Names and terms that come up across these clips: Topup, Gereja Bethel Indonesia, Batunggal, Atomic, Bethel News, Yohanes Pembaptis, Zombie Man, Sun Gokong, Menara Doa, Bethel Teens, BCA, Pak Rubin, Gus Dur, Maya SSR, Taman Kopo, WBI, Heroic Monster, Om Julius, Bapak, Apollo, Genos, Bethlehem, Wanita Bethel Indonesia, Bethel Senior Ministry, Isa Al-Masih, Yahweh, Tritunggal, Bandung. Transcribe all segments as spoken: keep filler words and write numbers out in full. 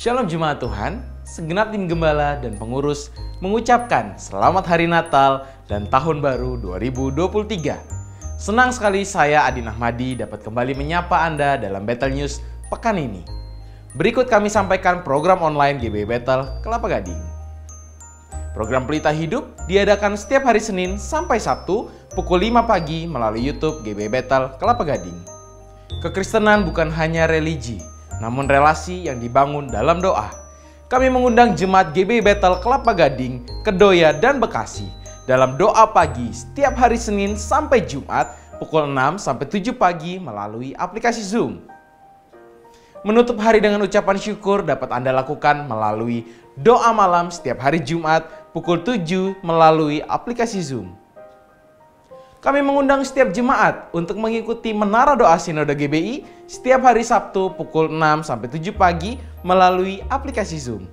Shalom Jemaat Tuhan, segenap tim gembala dan pengurus mengucapkan selamat hari Natal dan Tahun Baru dua ribu dua puluh tiga. Senang sekali saya Adinahmadi dapat kembali menyapa Anda dalam Bethel News pekan ini. Berikut kami sampaikan program online G B I Bethel Kelapa Gading. Program Pelita Hidup diadakan setiap hari Senin sampai Sabtu pukul lima pagi melalui YouTube G B I Bethel Kelapa Gading. Kekristenan bukan hanya religi, namun relasi yang dibangun dalam doa. Kami mengundang jemaat G B I Bethel Kelapa Gading, Kedoya, dan Bekasi dalam doa pagi setiap hari Senin sampai Jumat pukul enam sampai tujuh pagi melalui aplikasi Zoom. Menutup hari dengan ucapan syukur dapat Anda lakukan melalui doa malam setiap hari Jumat pukul tujuh melalui aplikasi Zoom. Kami mengundang setiap jemaat untuk mengikuti Menara Doa Sinode G B I setiap hari Sabtu pukul enam sampai tujuh pagi melalui aplikasi Zoom.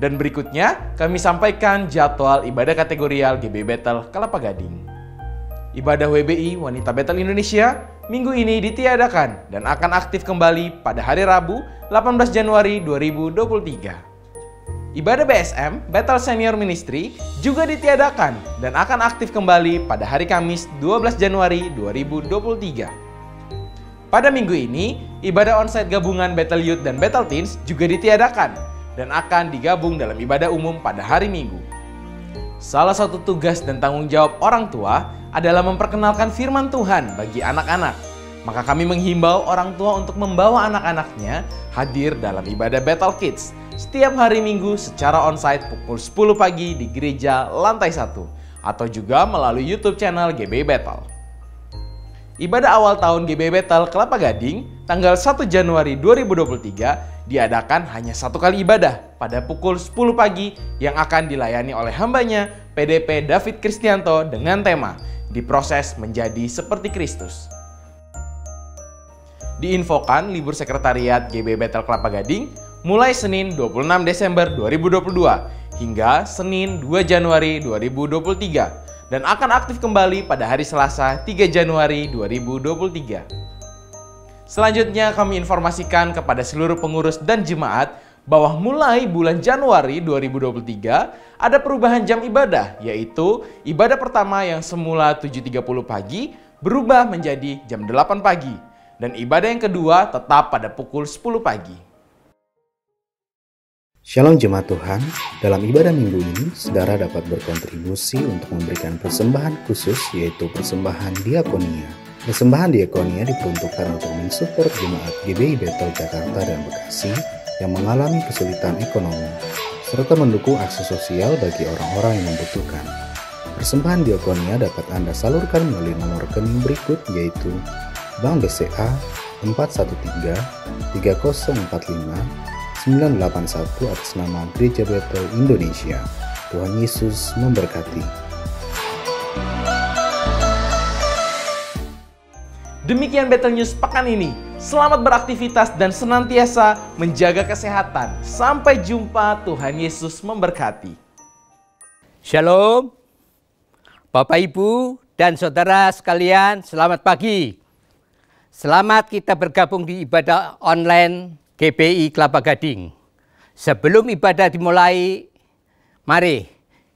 Dan berikutnya kami sampaikan jadwal ibadah kategorial G B I Bethel Kelapa Gading. Ibadah W B I Wanita Bethel Indonesia minggu ini ditiadakan dan akan aktif kembali pada hari Rabu delapan belas Januari dua ribu dua puluh tiga. Ibadah B S M, Bethel Senior Ministry, juga ditiadakan dan akan aktif kembali pada hari Kamis dua belas Januari dua ribu dua puluh tiga. Pada minggu ini, ibadah onsite gabungan Bethel Youth dan Bethel Teens juga ditiadakan dan akan digabung dalam ibadah umum pada hari Minggu. Salah satu tugas dan tanggung jawab orang tua adalah memperkenalkan firman Tuhan bagi anak-anak. Maka kami menghimbau orang tua untuk membawa anak-anaknya hadir dalam ibadah Bethel Kids setiap hari Minggu secara onsite pukul sepuluh pagi di gereja lantai satu atau juga melalui YouTube channel G B I Bethel. Ibadah awal tahun G B I Bethel Kelapa Gading tanggal satu Januari dua ribu dua puluh tiga diadakan hanya satu kali ibadah pada pukul sepuluh pagi yang akan dilayani oleh hambanya P D P David Kristianto dengan tema Diproses Menjadi Seperti Kristus. Diinfokan libur sekretariat G B I Bethel Kelapa Gading mulai Senin dua puluh enam Desember dua ribu dua puluh dua hingga Senin dua Januari dua ribu dua puluh tiga dan akan aktif kembali pada hari Selasa tiga Januari dua ribu dua puluh tiga. Selanjutnya kami informasikan kepada seluruh pengurus dan jemaat bahwa mulai bulan Januari dua ribu dua puluh tiga ada perubahan jam ibadah, yaitu ibadah pertama yang semula tujuh tiga puluh pagi berubah menjadi jam delapan pagi dan ibadah yang kedua tetap pada pukul sepuluh pagi. Shalom jemaat Tuhan, dalam ibadah minggu ini, saudara dapat berkontribusi untuk memberikan persembahan khusus yaitu persembahan diakonia. Persembahan diakonia diperuntukkan untuk mensupport jemaat G B I Bethel Jakarta dan Bekasi yang mengalami kesulitan ekonomi, serta mendukung akses sosial bagi orang-orang yang membutuhkan. Persembahan diakonia dapat Anda salurkan melalui nomor rekening berikut yaitu Bank B C A empat satu tiga tiga nol empat lima sembilan delapan satu atas nama Gereja Bethel Indonesia. Tuhan Yesus memberkati. Demikian Bethel News pekan ini. Selamat beraktivitas dan senantiasa menjaga kesehatan. Sampai jumpa, Tuhan Yesus memberkati. Shalom, Bapak Ibu dan Saudara sekalian, selamat pagi. Selamat kita bergabung di ibadah online G B I Kelapa Gading. Sebelum ibadah dimulai, mari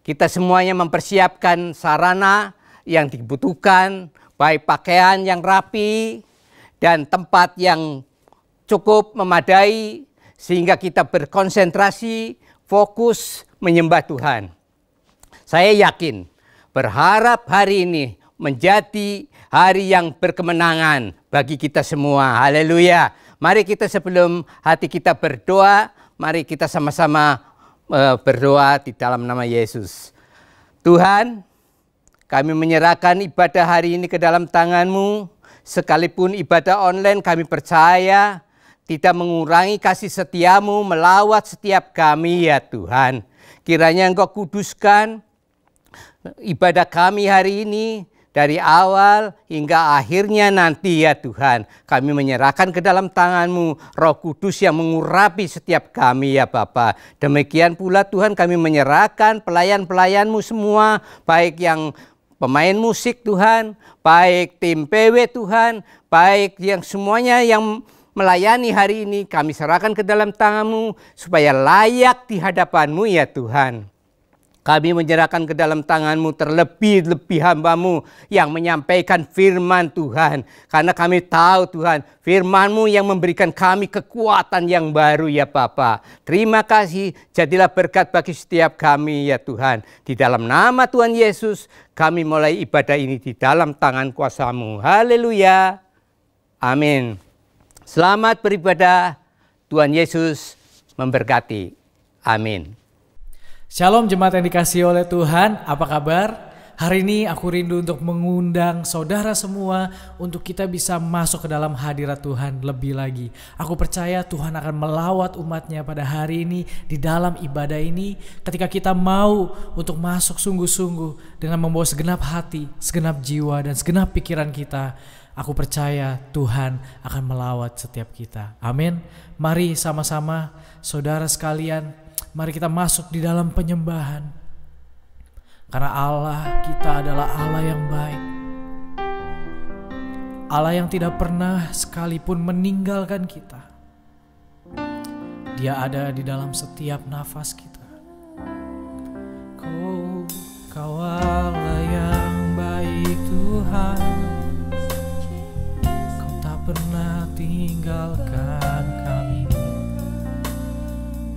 kita semuanya mempersiapkan sarana yang dibutuhkan, baik pakaian yang rapi dan tempat yang cukup memadai, sehingga kita berkonsentrasi, fokus menyembah Tuhan. Saya yakin, berharap hari ini menjadi hari yang berkemenangan bagi kita semua. Haleluya. Mari kita sebelum hati kita berdoa, mari kita sama-sama berdoa di dalam nama Yesus. Tuhan, kami menyerahkan ibadah hari ini ke dalam tangan-Mu. Sekalipun ibadah online, kami percaya tidak mengurangi kasih setia-Mu melawat setiap kami ya Tuhan. Kiranya Engkau kuduskan ibadah kami hari ini. Dari awal hingga akhirnya nanti ya Tuhan, kami menyerahkan ke dalam tangan-Mu Roh Kudus yang mengurapi setiap kami ya Bapa. Demikian pula Tuhan, kami menyerahkan pelayan-pelayan-Mu semua, baik yang pemain musik Tuhan, baik tim P W Tuhan, baik yang semuanya yang melayani hari ini kami serahkan ke dalam tangan-Mu supaya layak di hadapan-Mu ya Tuhan. Kami menyerahkan ke dalam tangan-Mu terlebih-lebih hamba-Mu yang menyampaikan firman Tuhan. Karena kami tahu Tuhan, firman-Mu yang memberikan kami kekuatan yang baru ya Bapa. Terima kasih, jadilah berkat bagi setiap kami ya Tuhan. Di dalam nama Tuhan Yesus, kami mulai ibadah ini di dalam tangan kuasa-Mu. Haleluya. Amin. Selamat beribadah. Tuhan Yesus memberkati. Amin. Shalom jemaat yang dikasihi oleh Tuhan, apa kabar? Hari ini aku rindu untuk mengundang saudara semua untuk kita bisa masuk ke dalam hadirat Tuhan lebih lagi. Aku percaya Tuhan akan melawat umatnya pada hari ini di dalam ibadah ini ketika kita mau untuk masuk sungguh-sungguh dengan membawa segenap hati, segenap jiwa, dan segenap pikiran kita. Aku percaya Tuhan akan melawat setiap kita. Amin. Mari sama-sama saudara sekalian. Mari kita masuk di dalam penyembahan. Karena Allah kita adalah Allah yang baik. Allah yang tidak pernah sekalipun meninggalkan kita. Dia ada di dalam setiap nafas kita. Kau, kau Allah yang baik Tuhan. Kau tak pernah tinggalkan kami.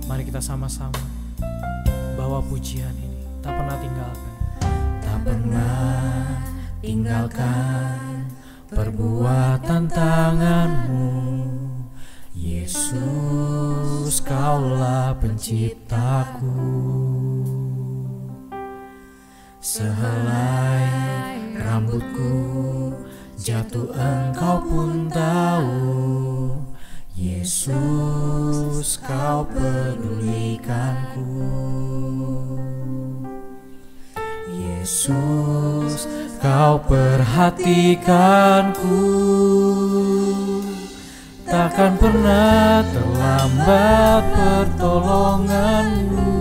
Mari kita sama-sama bawa pujian ini. Tak pernah tinggalkan. Tak pernah tinggalkan perbuatan tanganmu. Yesus, Kaulah penciptaku. Sehelai rambutku jatuh engkau pun tahu. Yesus, kau pedulikanku. Yesus, kau perhatikanku. Takkan pernah terlambat pertolonganmu.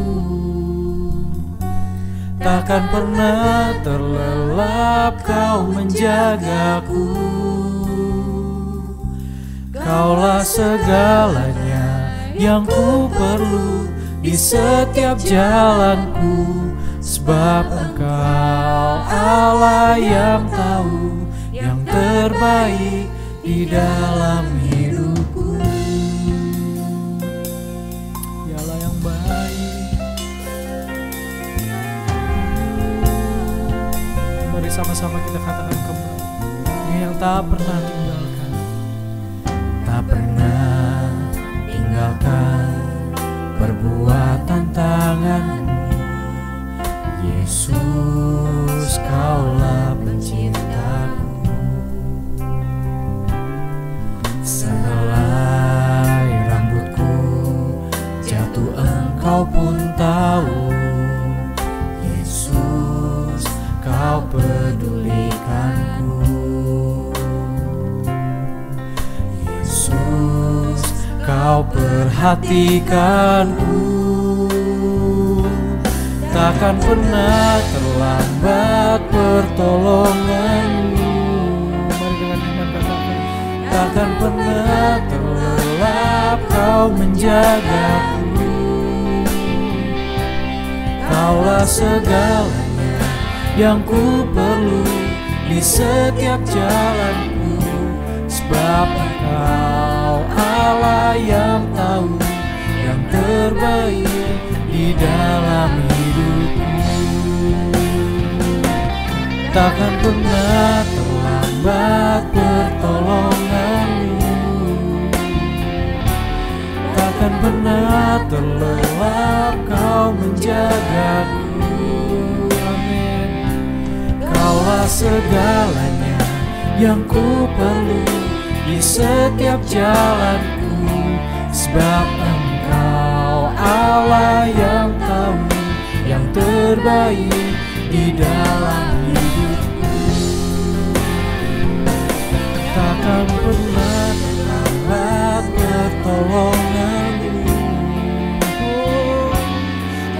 Takkan pernah terlelap kau menjagaku. Kaulah segalanya yang ku perlu di setiap jalanku. Sebab Engkau Allah yang tahu yang terbaik di dalam hidupku. Dialah yang baik. Mari sama-sama kita katakan kembali. Dia yang tak pernah tinggal. Tak pernah tinggalkan perbuatan tanganmu. Yesus, Kaulah penciptaku. Sehelai rambutku jatuh engkau pun tahu. Yesus, Kau pedulikanku. Yesus, Kau perhatikanku. Takkan pernah terlambat pertolonganmu. Takkan pernah terlelap Kau menjagaku. Kaulah segalanya yang ku perlu di setiap jalanku. Sebab Kau Allah yang tahu yang terbaik di dalam hidupku. Takkan pernah terlambat pertolonganmu. Takkan pernah terlelap Kau menjagaku. Amin. Kaulah segalanya yang ku perlu di setiap jalanku. Sebab Engkau Allah yang tahu yang terbaik di dalam hidupku. Takkan pernah terlambat pertolonganmu.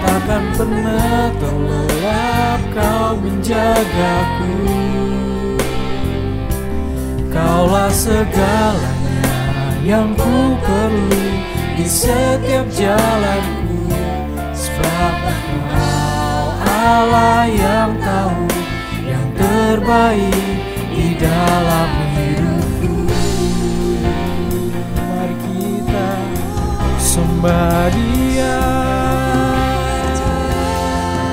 Takkan pernah terlelap Kau menjagaku. Kaulah segalanya yang ku perlu di setiap jalanku, sebab Engkau Allah yang tahu yang terbaik di dalam hidupku. Mari kita sembah Dia,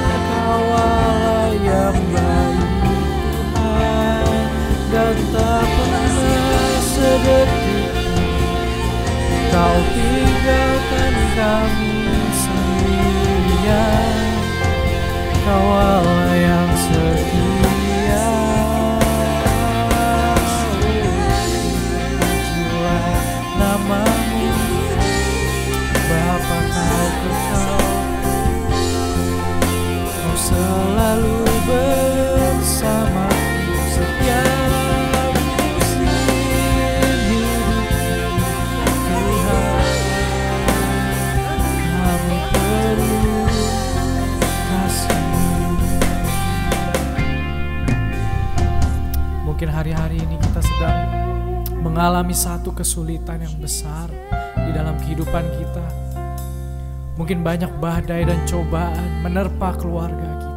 Engkau Allah yang baik dan tak pernah sedetik Kau tinggalkan kami sendirian. Kau Allah yang setia, majulah namamu, Bapa Kau kekal, Kau selalu bersama setiap. Mungkin hari-hari ini kita sedang mengalami satu kesulitan yang besar di dalam kehidupan kita. Mungkin banyak badai dan cobaan menerpa keluarga kita.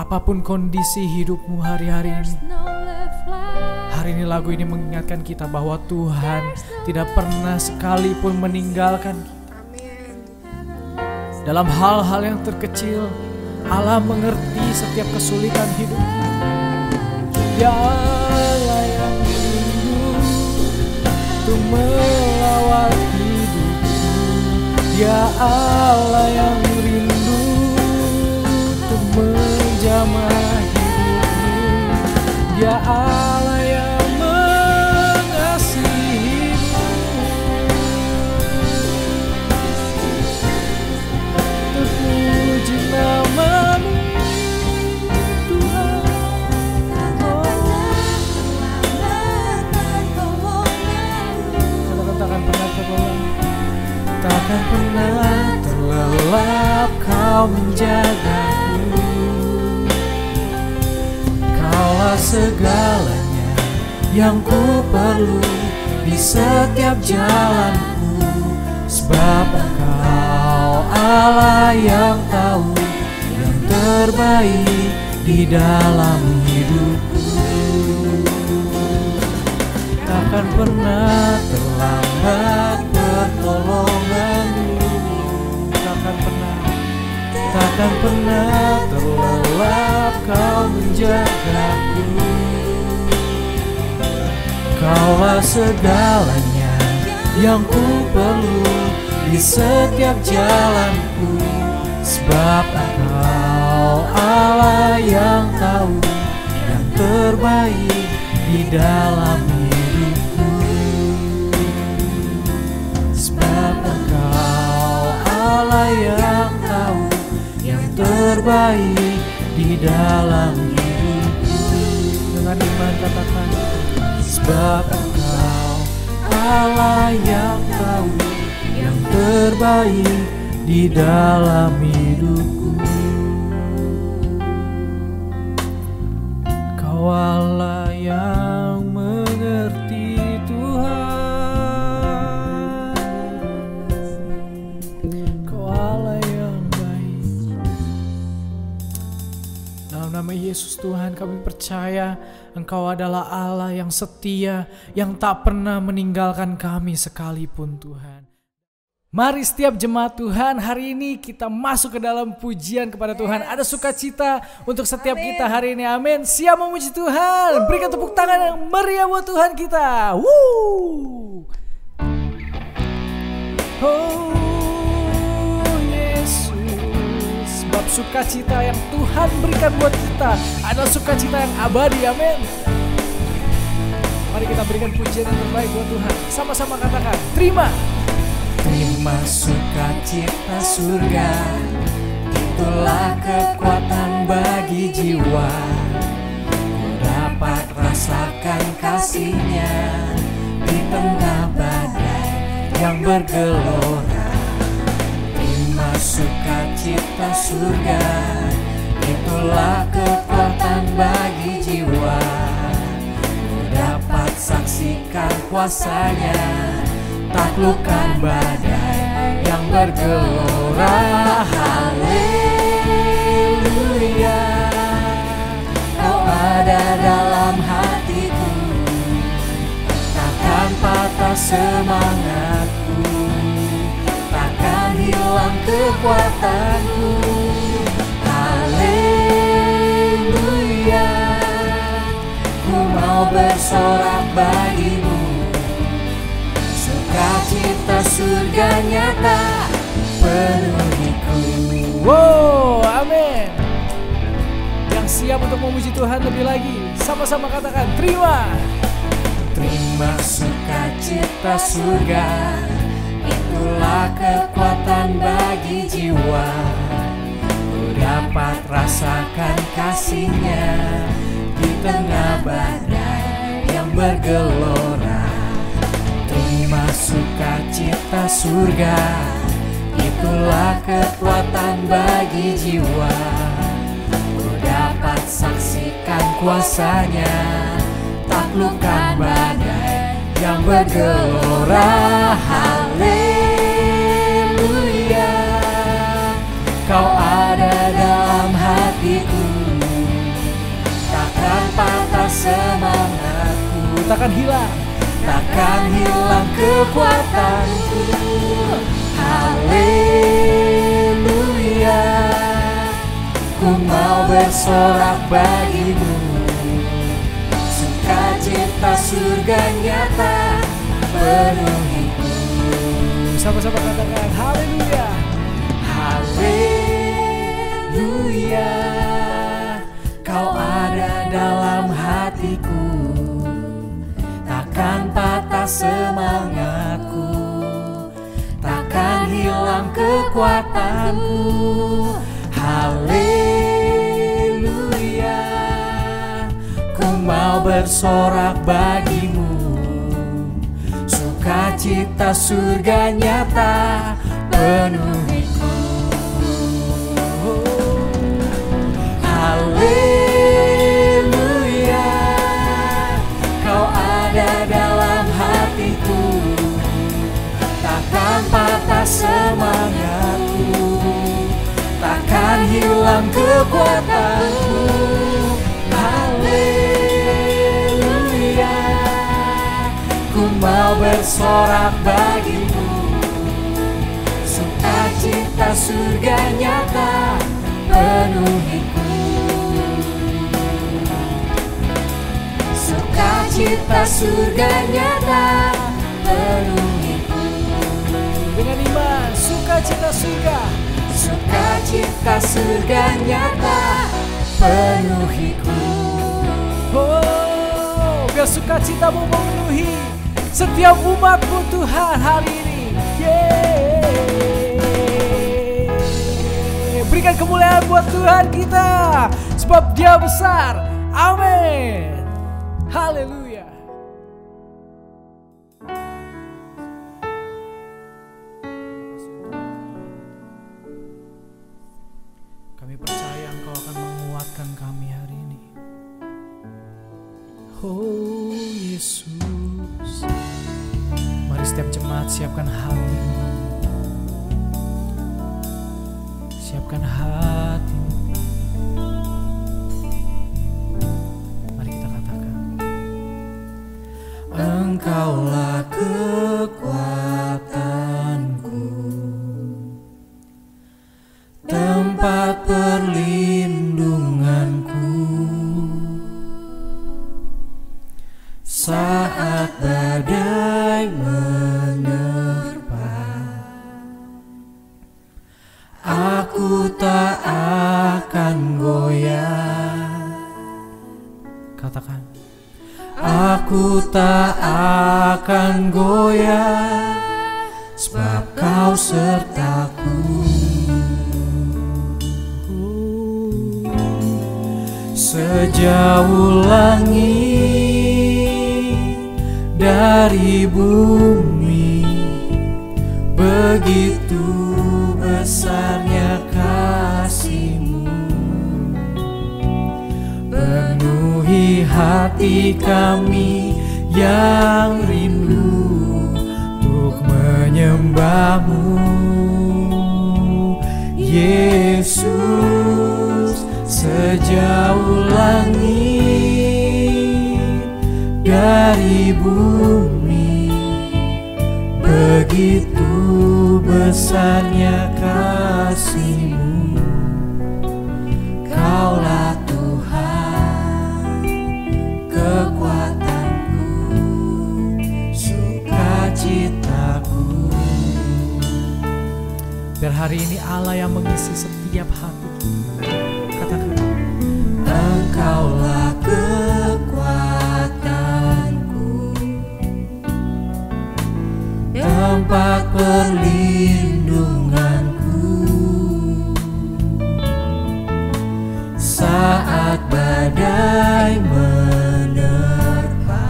Apapun kondisi hidupmu hari-hari ini, hari ini lagu ini mengingatkan kita bahwa Tuhan tidak pernah sekalipun meninggalkan kita. Dalam hal-hal yang terkecil, Allah mengerti setiap kesulitan hidup kita. Dia Allah yang rindu untuk melawat hidupku. Dia Allah yang rindu untuk menjamah hidupku. Dia Allah yang mengasihimu, terpuji namamu. Takkan pernah terlelap Kau menjagaku. Kaulah segalanya yang ku perlu di setiap jalanku, sebab Engkau Allah yang tahu yang terbaik di dalam hidupku. Takkan pernah terlambat pertolonganmu, takkan pernah, takkan pernah terlelap Kau menjagaku. Kaulah segalanya yang ku perlu di setiap jalanku, sebab Engkau Allah yang tahu yang terbaik di dalam. Allah yang tahu yang terbaik di dalam hidupku. Dengan iman katakan, sebab Engkau Allah yang tahu yang terbaik di dalam hidupku. Kau Allah yang mengerti Tuhan, nama Yesus Tuhan kami percaya Engkau adalah Allah yang setia, yang tak pernah meninggalkan kami sekalipun Tuhan. Mari setiap jemaat Tuhan hari ini kita masuk ke dalam pujian kepada Tuhan. Ada sukacita untuk setiap amin. Kita hari ini, amin. Siap memuji Tuhan, berikan tepuk tangan yang meriah buat Tuhan kita. Woo. Oh Yesus, sebab sukacita yang Tuhan berikan buat kita adalah sukacita yang abadi, amin. Mari kita berikan pujian yang terbaik buat Tuhan. Sama-sama katakan, terima. Terima sukacita surga, itulah kekuatan bagi jiwa. Ku dapat rasakan kasih-Nya di tengah badai yang bergelora. Sukacita surga, itulah kekuatan bagi jiwa. Ku dapat saksikan Tunjukkan kuasa-Nya, taklukkan badai yang bergelora. Haleluya, Kau ada dalam hatiku, takkan patah semangatku, takkan hilang kekuatanku. Haleluya, ku mau bersorak bagimu, sukacita surga nyata penuhiku. Wow, amin. Yang siap untuk memuji Tuhan lebih lagi, sama-sama katakan terima. Terima sukacita surga, itulah kekuatan bagi jiwa, ku dapat rasakan kasih-Nya di tengah badai yang bergelora. Terima sukacita surga, itulah kekuatan bagi jiwa, ku dapat saksikan kuasa-Nya, taklukkan badai yang bergelora. Haleluya, Kau ada dalam hatiku, takkan patah semangatku, takkan hilang, takkan hilang kekuatanku. Haleluya, ku mau bersorak bagimu, sukacita surga nyata penuhiku. Sama-sama katakan haleluya. Haleluya, Kau ada dalam hatiku, takkan patah semangatku, takkan hilang kekuatanku. Haleluya, ku mau bersorak bagimu, sukacita surga nyata penuhiku. Haleluya, patah semangatku, takkan hilang kekuatanku. Haleluya, ku mau bersorak bagimu, sukacita surga nyata penuhiku. Sukacita surga nyata penuhiku. Dengan iman, sukacita surga, sukacita surga nyata penuhiku. Oh, biar sukacitamu memenuhi setiap umatmu Tuhan hari ini. Yeay. Berikan kemuliaan buat Tuhan kita, sebab Dia besar. Amin. Haleluya. Oh Yesus, mari setiap jemaat siapkan hatimu, siapkan hatimu. Mari kita katakan, Engkaulah kekuatanku, tempat perlindunganku, saat badai menerpa, aku tak akan goyah. Katakan, aku tak akan goyah, sebab Kau sertaku. Sejauh langit dari bumi, begitu besarnya kasih-Mu, penuhi hati kami yang rindu untuk menyembah-Mu, Yesus. Sejauh langit dari bumi, begitu besarnya kasih-Mu. Kaulah Tuhan kekuatanku, sukacitaku. Dan hari ini Allah yang mengisi setiap hati kita. Katakan, Engkaulah kekuatanku, tempat perlindunganku, saat badai menerpa.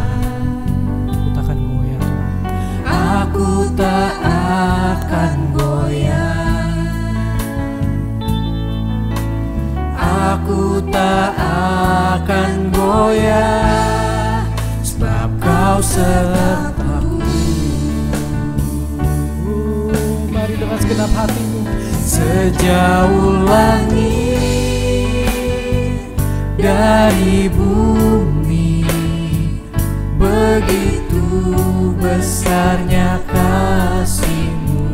Takkan goyah, aku tak akan goyah, aku tak akan goyah, sebab Kau selalu. Dengan segenap hatimu, sejauh langit dari bumi, begitu besarnya kasih-Mu,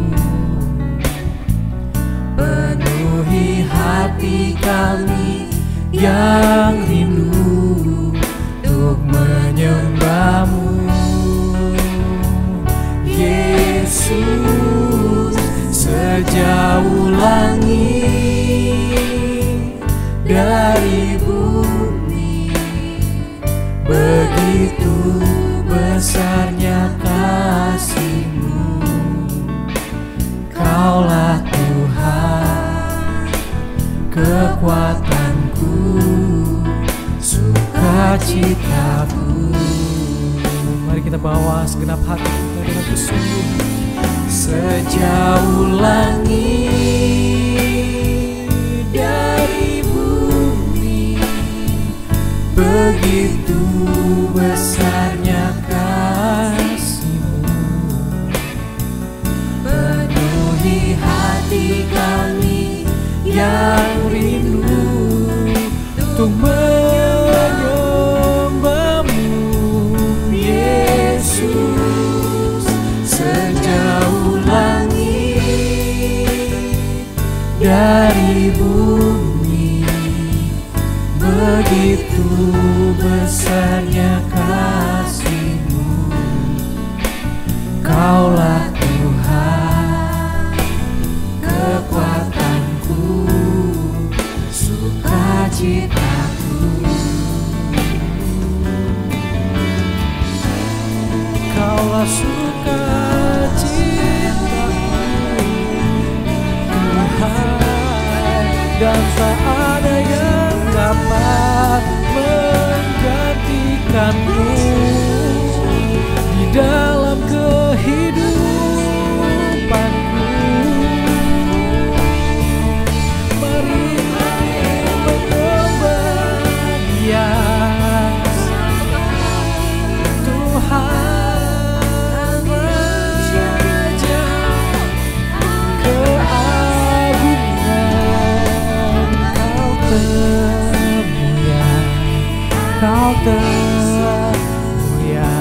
penuhi hati kami yang rindu untuk menyembah-Mu, Yesus. Sejauh langit dari bumi, begitu besarnya kasih-Mu, Kaulah Tuhan kekuatanku, sukacitaku. Mari kita bawa segenap hati kita dengan kesungguhan. Sejauh langit dari bumi, begitu besarnya kasih-Mu, penuhi hati kami yang rindu untuk menyembah-Mu, Yesus. Dari bumi, begitu besarnya kasih-Mu, Kaulah Tuhan kekuatanku, sukacitaku. Kaulah sukacitaku, dan tak ada yang dapat menggantikan-Mu di dalam kehidupanku. Mari menyembah Dia, Tuhan. Kau telah mulia,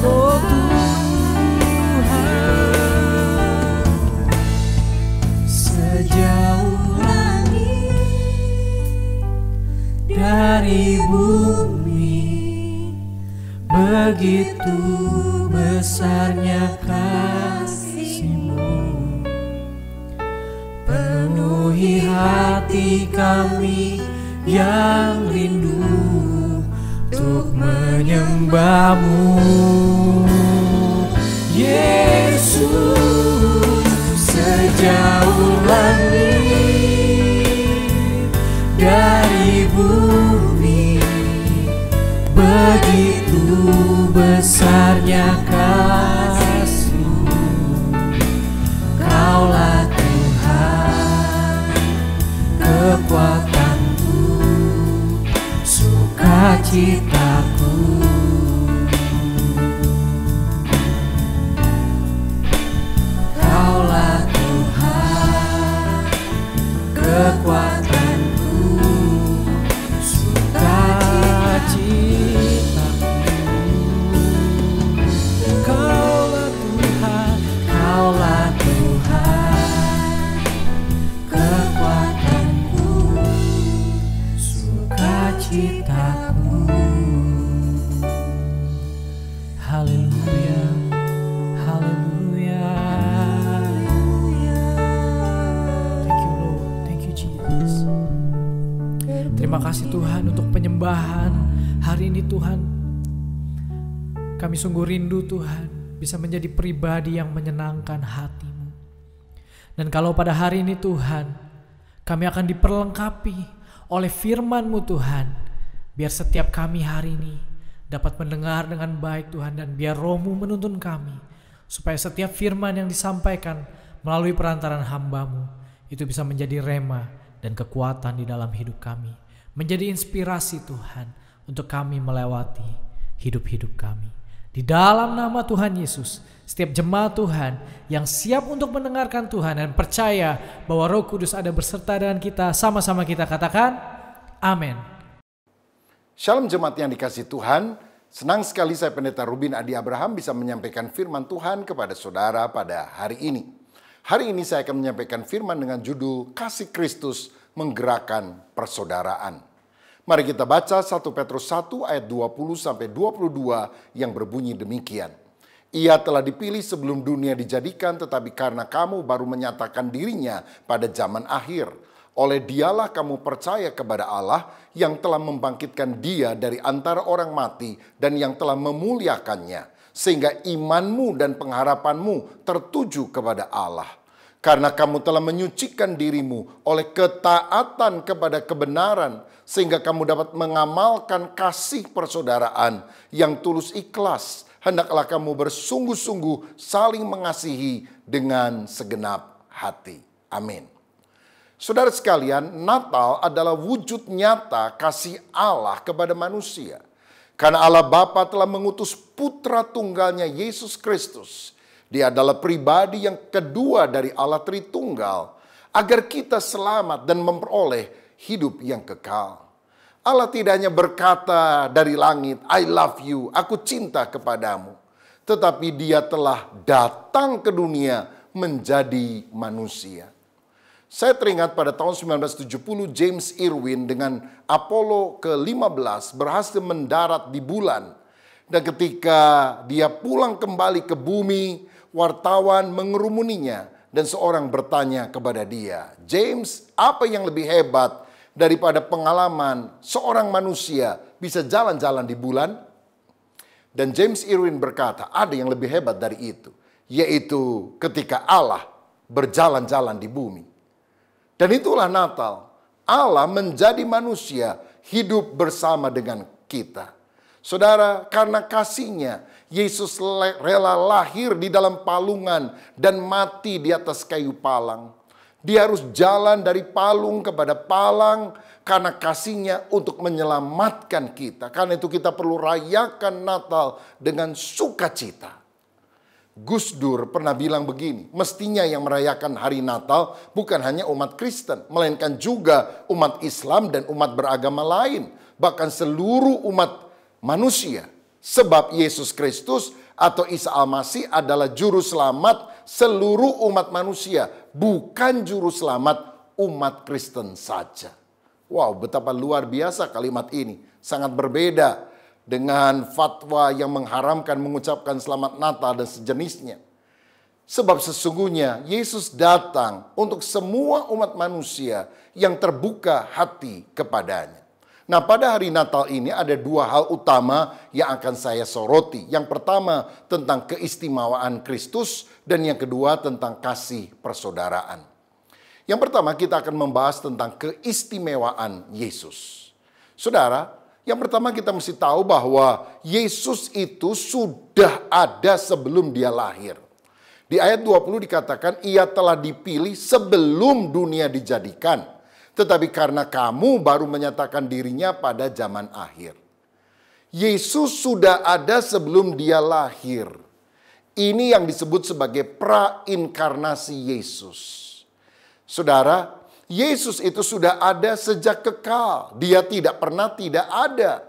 oh Tuhan. Sejauh langit dari bumi, begitu besarnya kasih-Mu, penuhi hati kami yang rindu untuk menyembah-Mu, Yesus. Sejauh langit dari bumi, begitu besarnya kasih-Mu, Kaulah Tuhan kekuatan, sukacitaku. sukacitaku. Haleluya, haleluya. Thank you Lord, thank you Jesus. Terima kasih Tuhan untuk penyembahan hari ini Tuhan. Kami sungguh rindu Tuhan bisa menjadi pribadi yang menyenangkan hati-Mu. Dan kalau pada hari ini Tuhan, kami akan diperlengkapi oleh firman-Mu Tuhan, biar setiap kami hari ini dapat mendengar dengan baik Tuhan, dan biar Roh-Mu menuntun kami, supaya setiap firman yang disampaikan melalui perantaran hamba-Mu itu bisa menjadi rema dan kekuatan di dalam hidup kami, menjadi inspirasi Tuhan untuk kami melewati hidup-hidup kami. Di dalam nama Tuhan Yesus, setiap jemaat Tuhan yang siap untuk mendengarkan Tuhan dan percaya bahwa Roh Kudus ada berserta dengan kita, sama-sama kita katakan, amin. Shalom jemaat yang dikasih Tuhan, senang sekali saya Pendeta Rubin Adi Abraham bisa menyampaikan firman Tuhan kepada saudara pada hari ini. Hari ini saya akan menyampaikan firman dengan judul Kasih Kristus Menggerakkan Persaudaraan. Mari kita baca satu Petrus satu ayat dua puluh sampai dua puluh dua yang berbunyi demikian. Ia telah dipilih sebelum dunia dijadikan, tetapi karena kamu baru menyatakan dirinya pada zaman akhir. Oleh dialah kamu percaya kepada Allah yang telah membangkitkan dia dari antara orang mati dan yang telah memuliakannya. Sehingga imanmu dan pengharapanmu tertuju kepada Allah. Karena kamu telah menyucikan dirimu oleh ketaatan kepada kebenaran, sehingga kamu dapat mengamalkan kasih persaudaraan yang tulus ikhlas. Hendaklah kamu bersungguh-sungguh saling mengasihi dengan segenap hati. Amin. Saudara sekalian, Natal adalah wujud nyata kasih Allah kepada manusia. Karena Allah Bapa telah mengutus Putra Tunggalnya Yesus Kristus. Dia adalah pribadi yang kedua dari Allah Tritunggal, agar kita selamat dan memperoleh hidup yang kekal. Allah tidak hanya berkata dari langit, I love you, aku cinta kepadamu. Tetapi dia telah datang ke dunia menjadi manusia. Saya teringat pada tahun seribu sembilan ratus tujuh puluh James Irwin dengan Apollo ke lima belas berhasil mendarat di bulan. Dan ketika dia pulang kembali ke bumi, wartawan mengerumuninya dan seorang bertanya kepada dia, James, apa yang lebih hebat daripada pengalaman seorang manusia bisa jalan-jalan di bulan? Dan James Irwin berkata, ada yang lebih hebat dari itu, yaitu ketika Allah berjalan-jalan di bumi. Dan itulah Natal, Allah menjadi manusia hidup bersama dengan kita. Saudara, karena kasih-Nya, Yesus rela lahir di dalam palungan dan mati di atas kayu palang. Dia harus jalan dari palung kepada palang karena kasih-Nya untuk menyelamatkan kita. Karena itu kita perlu rayakan Natal dengan sukacita. Gus Dur pernah bilang begini, mestinya yang merayakan hari Natal bukan hanya umat Kristen, melainkan juga umat Islam dan umat beragama lain, bahkan seluruh umat manusia, sebab Yesus Kristus atau Isa Al-Masih adalah juru selamat seluruh umat manusia, bukan juru selamat umat Kristen saja. Wow, betapa luar biasa kalimat ini. Sangat berbeda dengan fatwa yang mengharamkan mengucapkan selamat Natal dan sejenisnya. Sebab sesungguhnya Yesus datang untuk semua umat manusia yang terbuka hati kepadanya. Nah, pada hari Natal ini ada dua hal utama yang akan saya soroti. Yang pertama tentang keistimewaan Kristus dan yang kedua tentang kasih persaudaraan. Yang pertama kita akan membahas tentang keistimewaan Yesus. Saudara, yang pertama kita mesti tahu bahwa Yesus itu sudah ada sebelum dia lahir. Di ayat dua puluh dikatakan, ia telah dipilih sebelum dunia dijadikan. Tetapi karena kamu baru menyatakan dirinya pada zaman akhir. Yesus sudah ada sebelum dia lahir. Ini yang disebut sebagai prainkarnasi Yesus. Saudara, Yesus itu sudah ada sejak kekal. Dia tidak pernah tidak ada.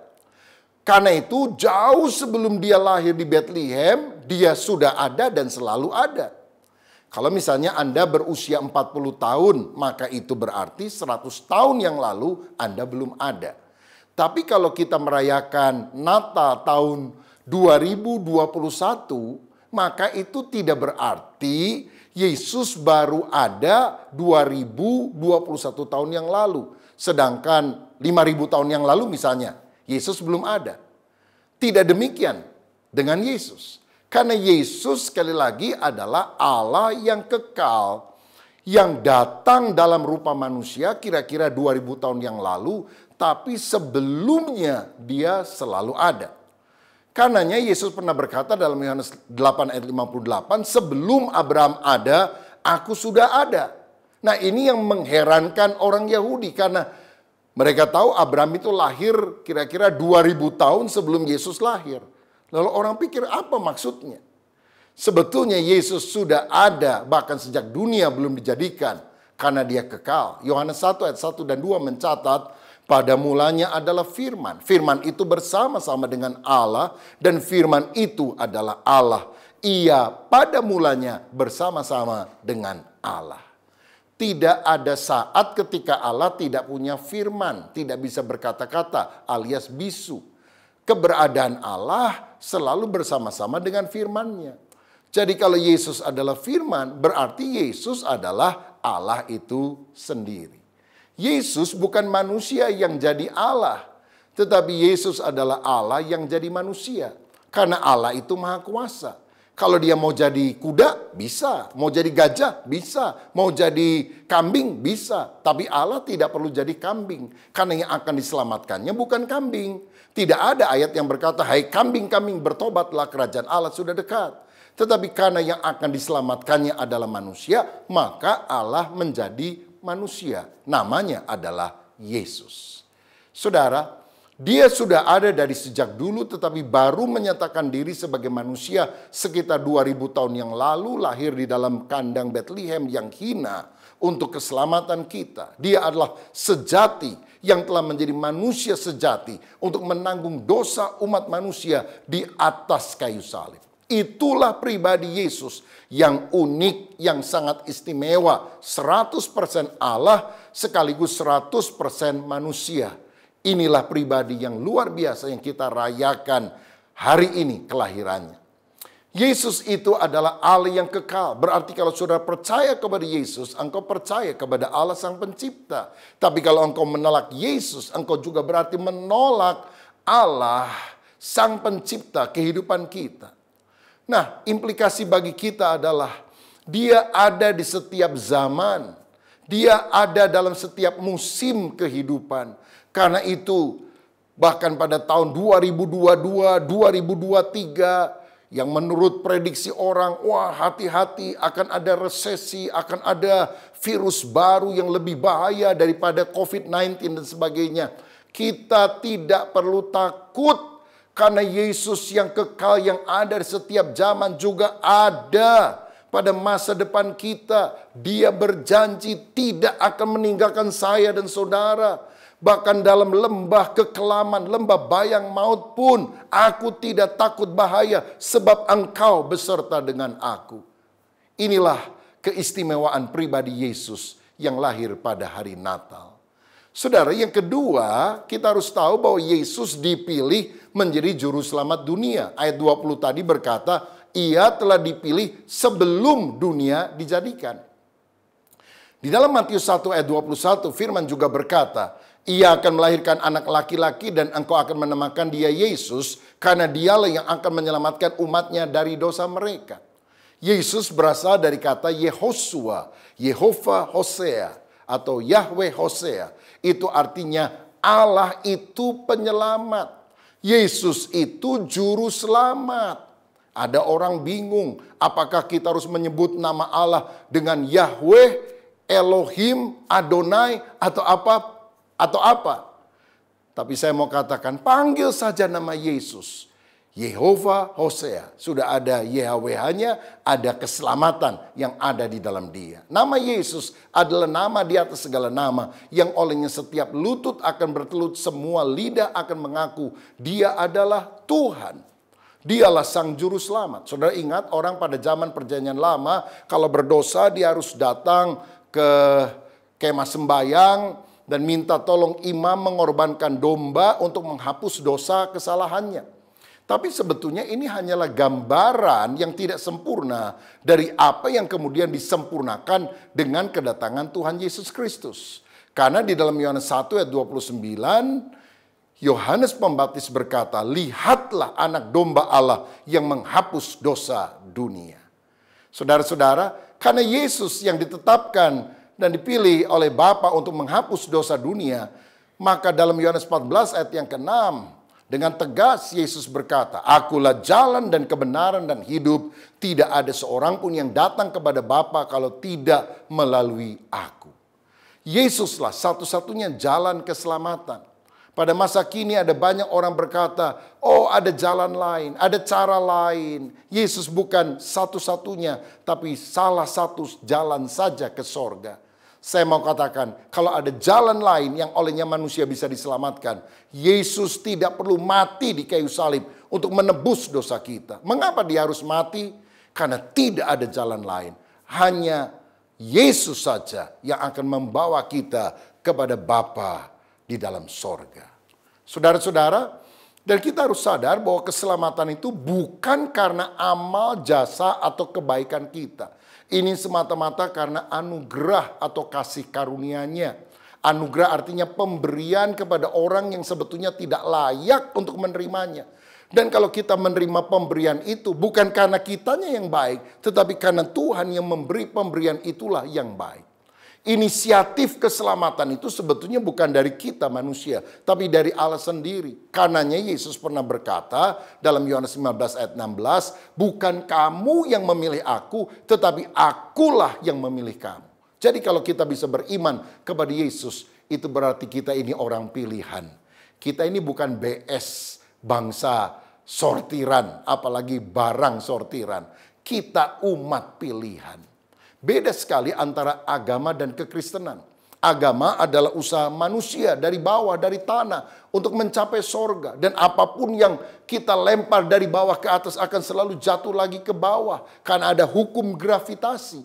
Karena itu jauh sebelum dia lahir di Bethlehem, dia sudah ada dan selalu ada. Kalau misalnya Anda berusia empat puluh tahun, maka itu berarti seratus tahun yang lalu Anda belum ada. Tapi kalau kita merayakan Natal tahun dua ribu dua puluh satu, maka itu tidak berarti Yesus baru ada dua ribu dua puluh satu tahun yang lalu. Sedangkan lima ribu tahun yang lalu misalnya, Yesus belum ada. Tidak demikian dengan Yesus. Karena Yesus sekali lagi adalah Allah yang kekal, yang datang dalam rupa manusia kira-kira dua ribu tahun yang lalu, tapi sebelumnya dia selalu ada. Karenanya Yesus pernah berkata dalam Yohanes delapan ayat lima puluh delapan, sebelum Abraham ada, aku sudah ada. Nah, ini yang mengherankan orang Yahudi karena mereka tahu Abraham itu lahir kira-kira dua ribu tahun sebelum Yesus lahir. Lalu orang pikir apa maksudnya? Sebetulnya Yesus sudah ada bahkan sejak dunia belum dijadikan karena dia kekal. Yohanes satu ayat satu dan dua mencatat, pada mulanya adalah firman. Firman itu bersama-sama dengan Allah dan firman itu adalah Allah. Ia pada mulanya bersama-sama dengan Allah. Tidak ada saat ketika Allah tidak punya firman, tidak bisa berkata-kata alias bisu. Keberadaan Allah selalu bersama-sama dengan firman-Nya. Jadi kalau Yesus adalah firman, berarti Yesus adalah Allah itu sendiri. Yesus bukan manusia yang jadi Allah, tetapi Yesus adalah Allah yang jadi manusia. Karena Allah itu maha kuasa. Kalau dia mau jadi kuda, bisa. Mau jadi gajah, bisa. Mau jadi kambing, bisa. Tapi Allah tidak perlu jadi kambing. Karena yang akan diselamatkannya bukan kambing. Tidak ada ayat yang berkata, hai kambing-kambing bertobatlah kerajaan Allah sudah dekat. Tetapi karena yang akan diselamatkannya adalah manusia, maka Allah menjadi manusia, namanya adalah Yesus. Saudara, dia sudah ada dari sejak dulu tetapi baru menyatakan diri sebagai manusia sekitar dua ribu tahun yang lalu, lahir di dalam kandang Bethlehem yang hina untuk keselamatan kita. Dia adalah sejati yang telah menjadi manusia sejati untuk menanggung dosa umat manusia di atas kayu salib. Itulah pribadi Yesus yang unik, yang sangat istimewa. seratus persen Allah sekaligus seratus persen manusia. Inilah pribadi yang luar biasa yang kita rayakan hari ini kelahirannya. Yesus itu adalah Allah yang kekal. Berarti kalau saudara percaya kepada Yesus, engkau percaya kepada Allah Sang Pencipta. Tapi kalau engkau menolak Yesus, engkau juga berarti menolak Allah Sang Pencipta kehidupan kita. Nah, implikasi bagi kita adalah dia ada di setiap zaman. Dia ada dalam setiap musim kehidupan. Karena itu, bahkan pada tahun dua ribu dua puluh dua, dua ribu dua puluh tiga, yang menurut prediksi orang, wah hati-hati akan ada resesi, akan ada virus baru yang lebih bahaya daripada covid sembilan belas dan sebagainya. Kita tidak perlu takut. Karena Yesus yang kekal yang ada di setiap zaman juga ada pada masa depan kita. Dia berjanji tidak akan meninggalkan saya dan saudara. Bahkan dalam lembah kekelaman, lembah bayang maut pun, aku tidak takut bahaya sebab engkau beserta dengan aku. Inilah keistimewaan pribadi Yesus yang lahir pada hari Natal. Saudara, yang kedua, kita harus tahu bahwa Yesus dipilih menjadi juru selamat dunia. Ayat dua puluh tadi berkata, ia telah dipilih sebelum dunia dijadikan. Di dalam Matius satu ayat dua puluh satu, firman juga berkata, ia akan melahirkan anak laki-laki dan engkau akan menamakan dia Yesus, karena dialah yang akan menyelamatkan umatnya dari dosa mereka. Yesus berasal dari kata Yehoshua, Yehovah Hosea, atau Yahweh Hosea. Itu artinya Allah itu penyelamat. Yesus itu juru selamat. Ada orang bingung, apakah kita harus menyebut nama Allah dengan Yahweh, Elohim, Adonai, atau apa? Atau apa? Tapi saya mau katakan, panggil saja nama Yesus. Yehovah Hosea. Sudah ada Yahweh-nya, ada keselamatan yang ada di dalam dia. Nama Yesus adalah nama di atas segala nama, yang olehnya setiap lutut akan bertelut, semua lidah akan mengaku dia adalah Tuhan. Dialah sang juru selamat. Saudara ingat, orang pada zaman perjanjian lama kalau berdosa dia harus datang ke kemah sembayang, Dan minta tolong imam mengorbankan domba untuk menghapus dosa kesalahannya. Tapi sebetulnya ini hanyalah gambaran yang tidak sempurna dari apa yang kemudian disempurnakan dengan kedatangan Tuhan Yesus Kristus. Karena di dalam Yohanes satu ayat dua puluh sembilan, Yohanes Pembaptis berkata, "Lihatlah anak domba Allah yang menghapus dosa dunia." Saudara-saudara, karena Yesus yang ditetapkan dan dipilih oleh Bapa untuk menghapus dosa dunia, maka dalam Yohanes empat belas ayat yang keenam, dengan tegas Yesus berkata, "Akulah jalan dan kebenaran dan hidup, tidak ada seorang pun yang datang kepada Bapa kalau tidak melalui Aku." Yesuslah satu-satunya jalan keselamatan. Pada masa kini ada banyak orang berkata, "Oh, ada jalan lain, ada cara lain." Yesus bukan satu-satunya, tapi salah satu jalan saja ke sorga. Saya mau katakan, kalau ada jalan lain yang olehnya manusia bisa diselamatkan, Yesus tidak perlu mati di kayu salib untuk menebus dosa kita. Mengapa dia harus mati? Karena tidak ada jalan lain. Hanya Yesus saja yang akan membawa kita kepada Bapa di dalam sorga. Saudara-saudara, dan kita harus sadar bahwa keselamatan itu bukan karena amal, jasa, atau kebaikan kita. Ini semata-mata karena anugerah atau kasih karunia-Nya. Anugerah artinya pemberian kepada orang yang sebetulnya tidak layak untuk menerimanya. Dan kalau kita menerima pemberian itu bukan karena kitanya yang baik, tetapi karena Tuhan yang memberi pemberian itulah yang baik. Inisiatif keselamatan itu sebetulnya bukan dari kita manusia, tapi dari Allah sendiri. Karenanya Yesus pernah berkata dalam Yohanes lima belas ayat enam belas, "Bukan kamu yang memilih Aku, tetapi Akulah yang memilih kamu." Jadi kalau kita bisa beriman kepada Yesus, itu berarti kita ini orang pilihan. Kita ini bukan B S, bangsa sortiran, apalagi barang sortiran. Kita umat pilihan. Beda sekali antara agama dan kekristenan. Agama adalah usaha manusia dari bawah, dari tanah, untuk mencapai sorga. Dan apapun yang kita lempar dari bawah ke atas akan selalu jatuh lagi ke bawah. Karena ada hukum gravitasi.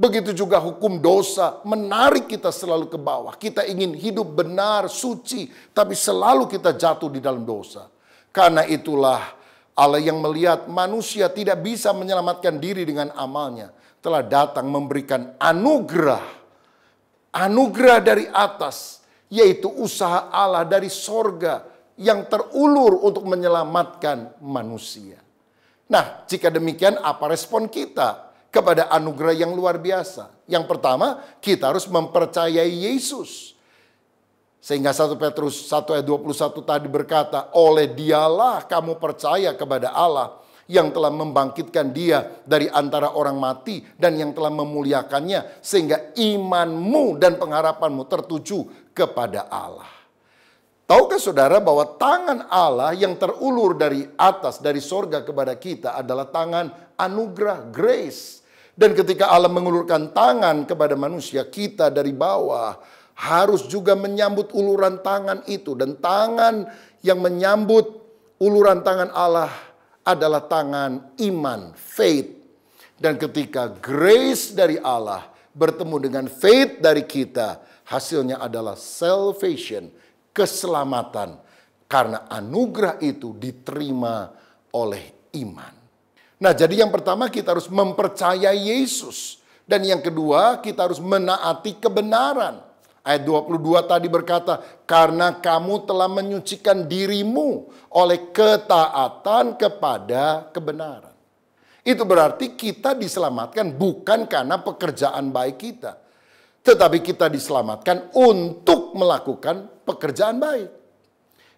Begitu juga hukum dosa menarik kita selalu ke bawah. Kita ingin hidup benar, suci, tapi selalu kita jatuh di dalam dosa. Karena itulah Allah yang melihat manusia tidak bisa menyelamatkan diri dengan amalnya, telah datang memberikan anugerah, anugerah dari atas, yaitu usaha Allah dari sorga yang terulur untuk menyelamatkan manusia. Nah, jika demikian, apa respon kita kepada anugerah yang luar biasa? Yang pertama, kita harus mempercayai Yesus. Sehingga satu Petrus satu ayat dua puluh satu tadi berkata, "Oleh Dialah kamu percaya kepada Allah, yang telah membangkitkan Dia dari antara orang mati dan yang telah memuliakannya, sehingga imanmu dan pengharapanmu tertuju kepada Allah." Tahukah saudara bahwa tangan Allah yang terulur dari atas, dari sorga kepada kita adalah tangan anugerah, grace. Dan ketika Allah mengulurkan tangan kepada manusia, kita dari bawah harus juga menyambut uluran tangan itu. Dan tangan yang menyambut uluran tangan Allah adalah tangan iman, faith. Dan ketika grace dari Allah bertemu dengan faith dari kita, hasilnya adalah salvation, keselamatan. Karena anugerah itu diterima oleh iman. Nah, jadi yang pertama kita harus mempercayai Yesus. Dan yang kedua, kita harus menaati kebenaran. Ayat dua puluh dua tadi berkata, "Karena kamu telah menyucikan dirimu oleh ketaatan kepada kebenaran." Itu berarti kita diselamatkan bukan karena pekerjaan baik kita, tetapi kita diselamatkan untuk melakukan pekerjaan baik.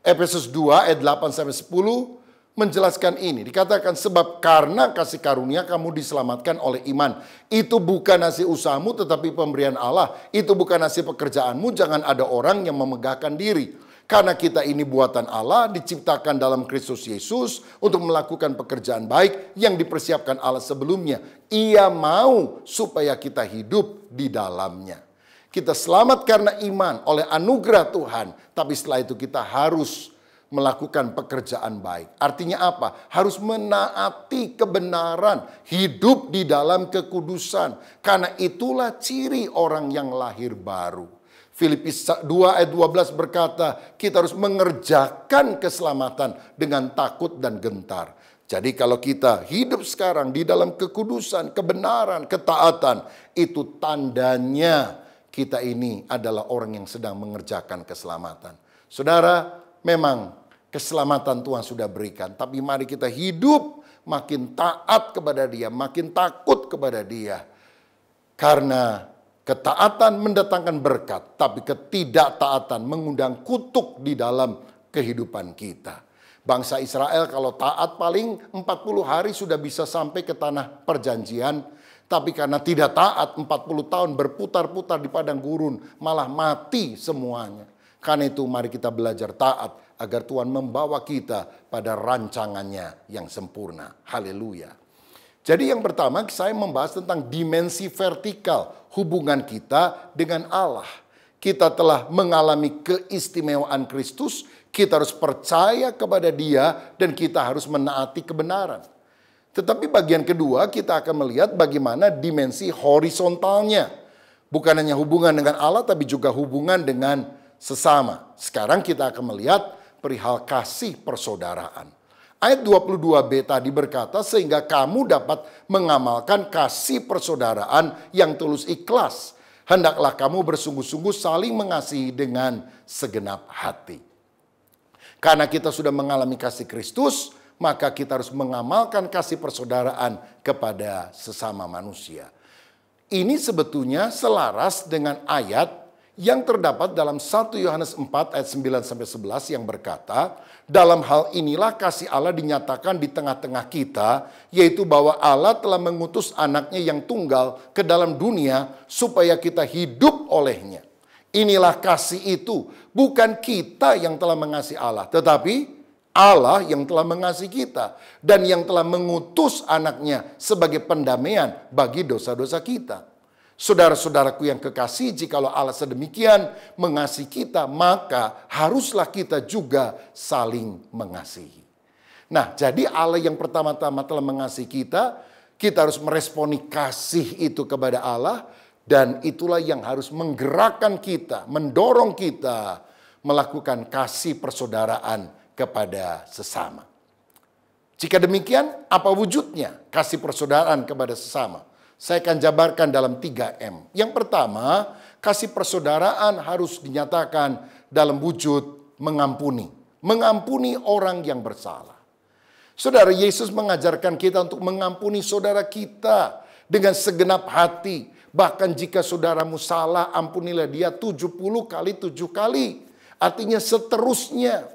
Efesus dua ayat delapan sampai sepuluh. Menjelaskan ini, dikatakan, "Sebab karena kasih karunia kamu diselamatkan oleh iman. Itu bukan hasil usahamu tetapi pemberian Allah. Itu bukan hasil pekerjaanmu, jangan ada orang yang memegahkan diri. Karena kita ini buatan Allah, diciptakan dalam Kristus Yesus untuk melakukan pekerjaan baik yang dipersiapkan Allah sebelumnya. Ia mau supaya kita hidup di dalamnya." Kita selamat karena iman oleh anugerah Tuhan, tapi setelah itu kita harus melakukan pekerjaan baik. Artinya apa? Harus menaati kebenaran, hidup di dalam kekudusan. Karena itulah ciri orang yang lahir baru. Filipi dua ayat dua belas berkata, kita harus mengerjakan keselamatan dengan takut dan gentar. Jadi kalau kita hidup sekarang di dalam kekudusan, kebenaran, ketaatan, itu tandanya kita ini adalah orang yang sedang mengerjakan keselamatan. Saudara, memang keselamatan Tuhan sudah berikan, tapi mari kita hidup makin taat kepada Dia, makin takut kepada Dia. Karena ketaatan mendatangkan berkat, tapi ketidaktaatan mengundang kutuk di dalam kehidupan kita. Bangsa Israel kalau taat paling empat puluh hari sudah bisa sampai ke tanah perjanjian. Tapi karena tidak taat empat puluh tahun berputar-putar di padang gurun. Malah mati semuanya. Karena itu mari kita belajar taat agar Tuhan membawa kita pada rancangannya yang sempurna. Haleluya. Jadi yang pertama saya membahas tentang dimensi vertikal hubungan kita dengan Allah. Kita telah mengalami keistimewaan Kristus. Kita harus percaya kepada Dia dan kita harus menaati kebenaran. Tetapi bagian kedua kita akan melihat bagaimana dimensi horizontalnya. Bukan hanya hubungan dengan Allah tapi juga hubungan dengan sesama. Sekarang kita akan melihat perihal kasih persaudaraan. Ayat dua puluh dua B tadi berkata, sehingga kamu dapat mengamalkan kasih persaudaraan yang tulus ikhlas. Hendaklah kamu bersungguh-sungguh saling mengasihi dengan segenap hati. Karena kita sudah mengalami kasih Kristus, maka kita harus mengamalkan kasih persaudaraan kepada sesama manusia. Ini sebetulnya selaras dengan ayat yang terdapat dalam satu Yohanes empat ayat sembilan sampai sebelas yang berkata, dalam hal inilah kasih Allah dinyatakan di tengah-tengah kita, yaitu bahwa Allah telah mengutus anaknya yang tunggal ke dalam dunia supaya kita hidup olehnya. Inilah kasih itu, bukan kita yang telah mengasihi Allah, tetapi Allah yang telah mengasihi kita dan yang telah mengutus anaknya sebagai pendamaian bagi dosa-dosa kita. Saudara-saudaraku yang kekasih, jikalau Allah sedemikian mengasihi kita, maka haruslah kita juga saling mengasihi. Nah, jadi Allah yang pertama-tama telah mengasihi kita, kita harus meresponi kasih itu kepada Allah. Dan itulah yang harus menggerakkan kita, mendorong kita melakukan kasih persaudaraan kepada sesama. Jika demikian, apa wujudnya kasih persaudaraan kepada sesama? Saya akan jabarkan dalam tiga M. Yang pertama, kasih persaudaraan harus dinyatakan dalam wujud mengampuni. Mengampuni orang yang bersalah. Saudara, Yesus mengajarkan kita untuk mengampuni saudara kita dengan segenap hati. Bahkan jika saudaramu salah, ampunilah dia tujuh puluh kali tujuh kali. Artinya seterusnya.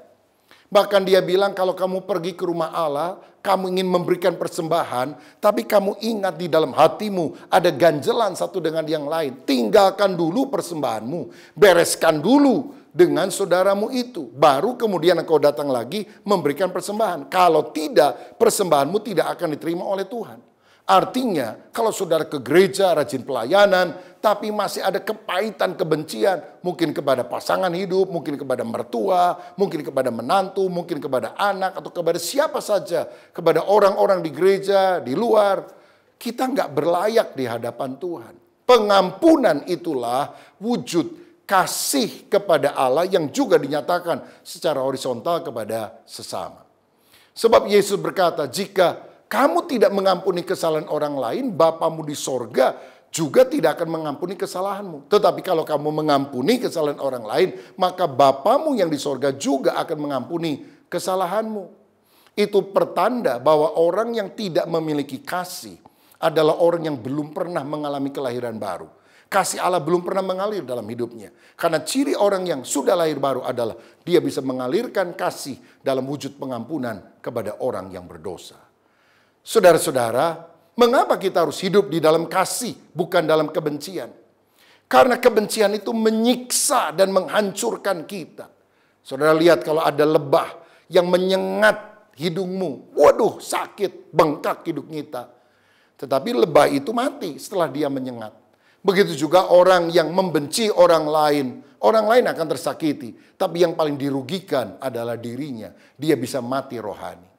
Bahkan dia bilang kalau kamu pergi ke rumah Allah, kamu ingin memberikan persembahan, tapi kamu ingat di dalam hatimu ada ganjelan satu dengan yang lain. Tinggalkan dulu persembahanmu. Bereskan dulu dengan saudaramu itu. Baru kemudian engkau datang lagi memberikan persembahan. Kalau tidak, persembahanmu tidak akan diterima oleh Tuhan. Artinya kalau saudara ke gereja rajin pelayanan tapi masih ada kepahitan kebencian mungkin kepada pasangan hidup, mungkin kepada mertua, mungkin kepada menantu, mungkin kepada anak atau kepada siapa saja, kepada orang-orang di gereja, di luar, kita nggak berlayak di hadapan Tuhan. Pengampunan itulah wujud kasih kepada Allah yang juga dinyatakan secara horizontal kepada sesama. Sebab Yesus berkata, jika kamu tidak mengampuni kesalahan orang lain, Bapamu di sorga juga tidak akan mengampuni kesalahanmu. Tetapi kalau kamu mengampuni kesalahan orang lain, maka Bapamu yang di sorga juga akan mengampuni kesalahanmu. Itu pertanda bahwa orang yang tidak memiliki kasih adalah orang yang belum pernah mengalami kelahiran baru. Kasih Allah belum pernah mengalir dalam hidupnya. Karena ciri orang yang sudah lahir baru adalah dia bisa mengalirkan kasih dalam wujud pengampunan kepada orang yang berdosa. Saudara-saudara, mengapa kita harus hidup di dalam kasih, bukan dalam kebencian? Karena kebencian itu menyiksa dan menghancurkan kita. Saudara lihat kalau ada lebah yang menyengat hidungmu. Waduh, sakit, bengkak hidung kita. Tetapi lebah itu mati setelah dia menyengat. Begitu juga orang yang membenci orang lain. Orang lain akan tersakiti. Tapi yang paling dirugikan adalah dirinya. Dia bisa mati rohani.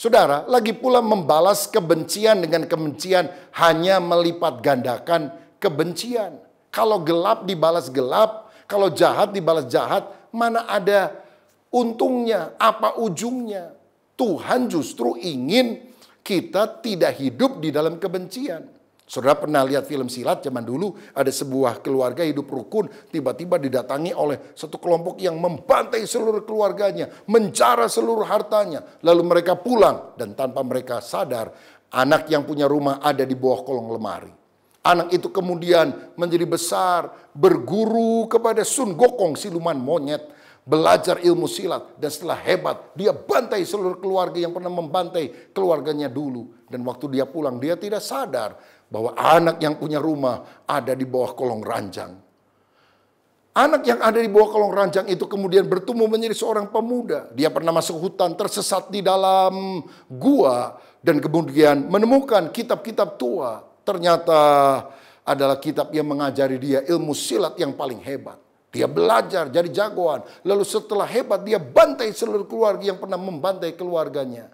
Saudara, lagi pula membalas kebencian dengan kebencian hanya melipat gandakan kebencian. Kalau gelap dibalas gelap, Kalau jahat dibalas jahat, mana ada untungnya, apa ujungnya? Tuhan justru ingin kita tidak hidup di dalam kebencian. Saudara pernah lihat film silat zaman dulu, ada sebuah keluarga hidup rukun, tiba-tiba didatangi oleh satu kelompok yang membantai seluruh keluarganya, menjara seluruh hartanya, lalu mereka pulang dan tanpa mereka sadar, anak yang punya rumah ada di bawah kolong lemari. Anak itu kemudian menjadi besar, berguru kepada Sun Gokong siluman monyet, belajar ilmu silat, dan setelah hebat dia bantai seluruh keluarga yang pernah membantai keluarganya dulu. Dan waktu dia pulang dia tidak sadar bahwa anak yang punya rumah ada di bawah kolong ranjang. Anak yang ada di bawah kolong ranjang itu kemudian bertumbuh menjadi seorang pemuda. Dia pernah masuk hutan, tersesat di dalam gua, dan kemudian menemukan kitab-kitab tua. Ternyata adalah kitab yang mengajari dia ilmu silat yang paling hebat. Dia belajar jadi jagoan. Lalu setelah hebat dia bantai seluruh keluarga yang pernah membantai keluarganya.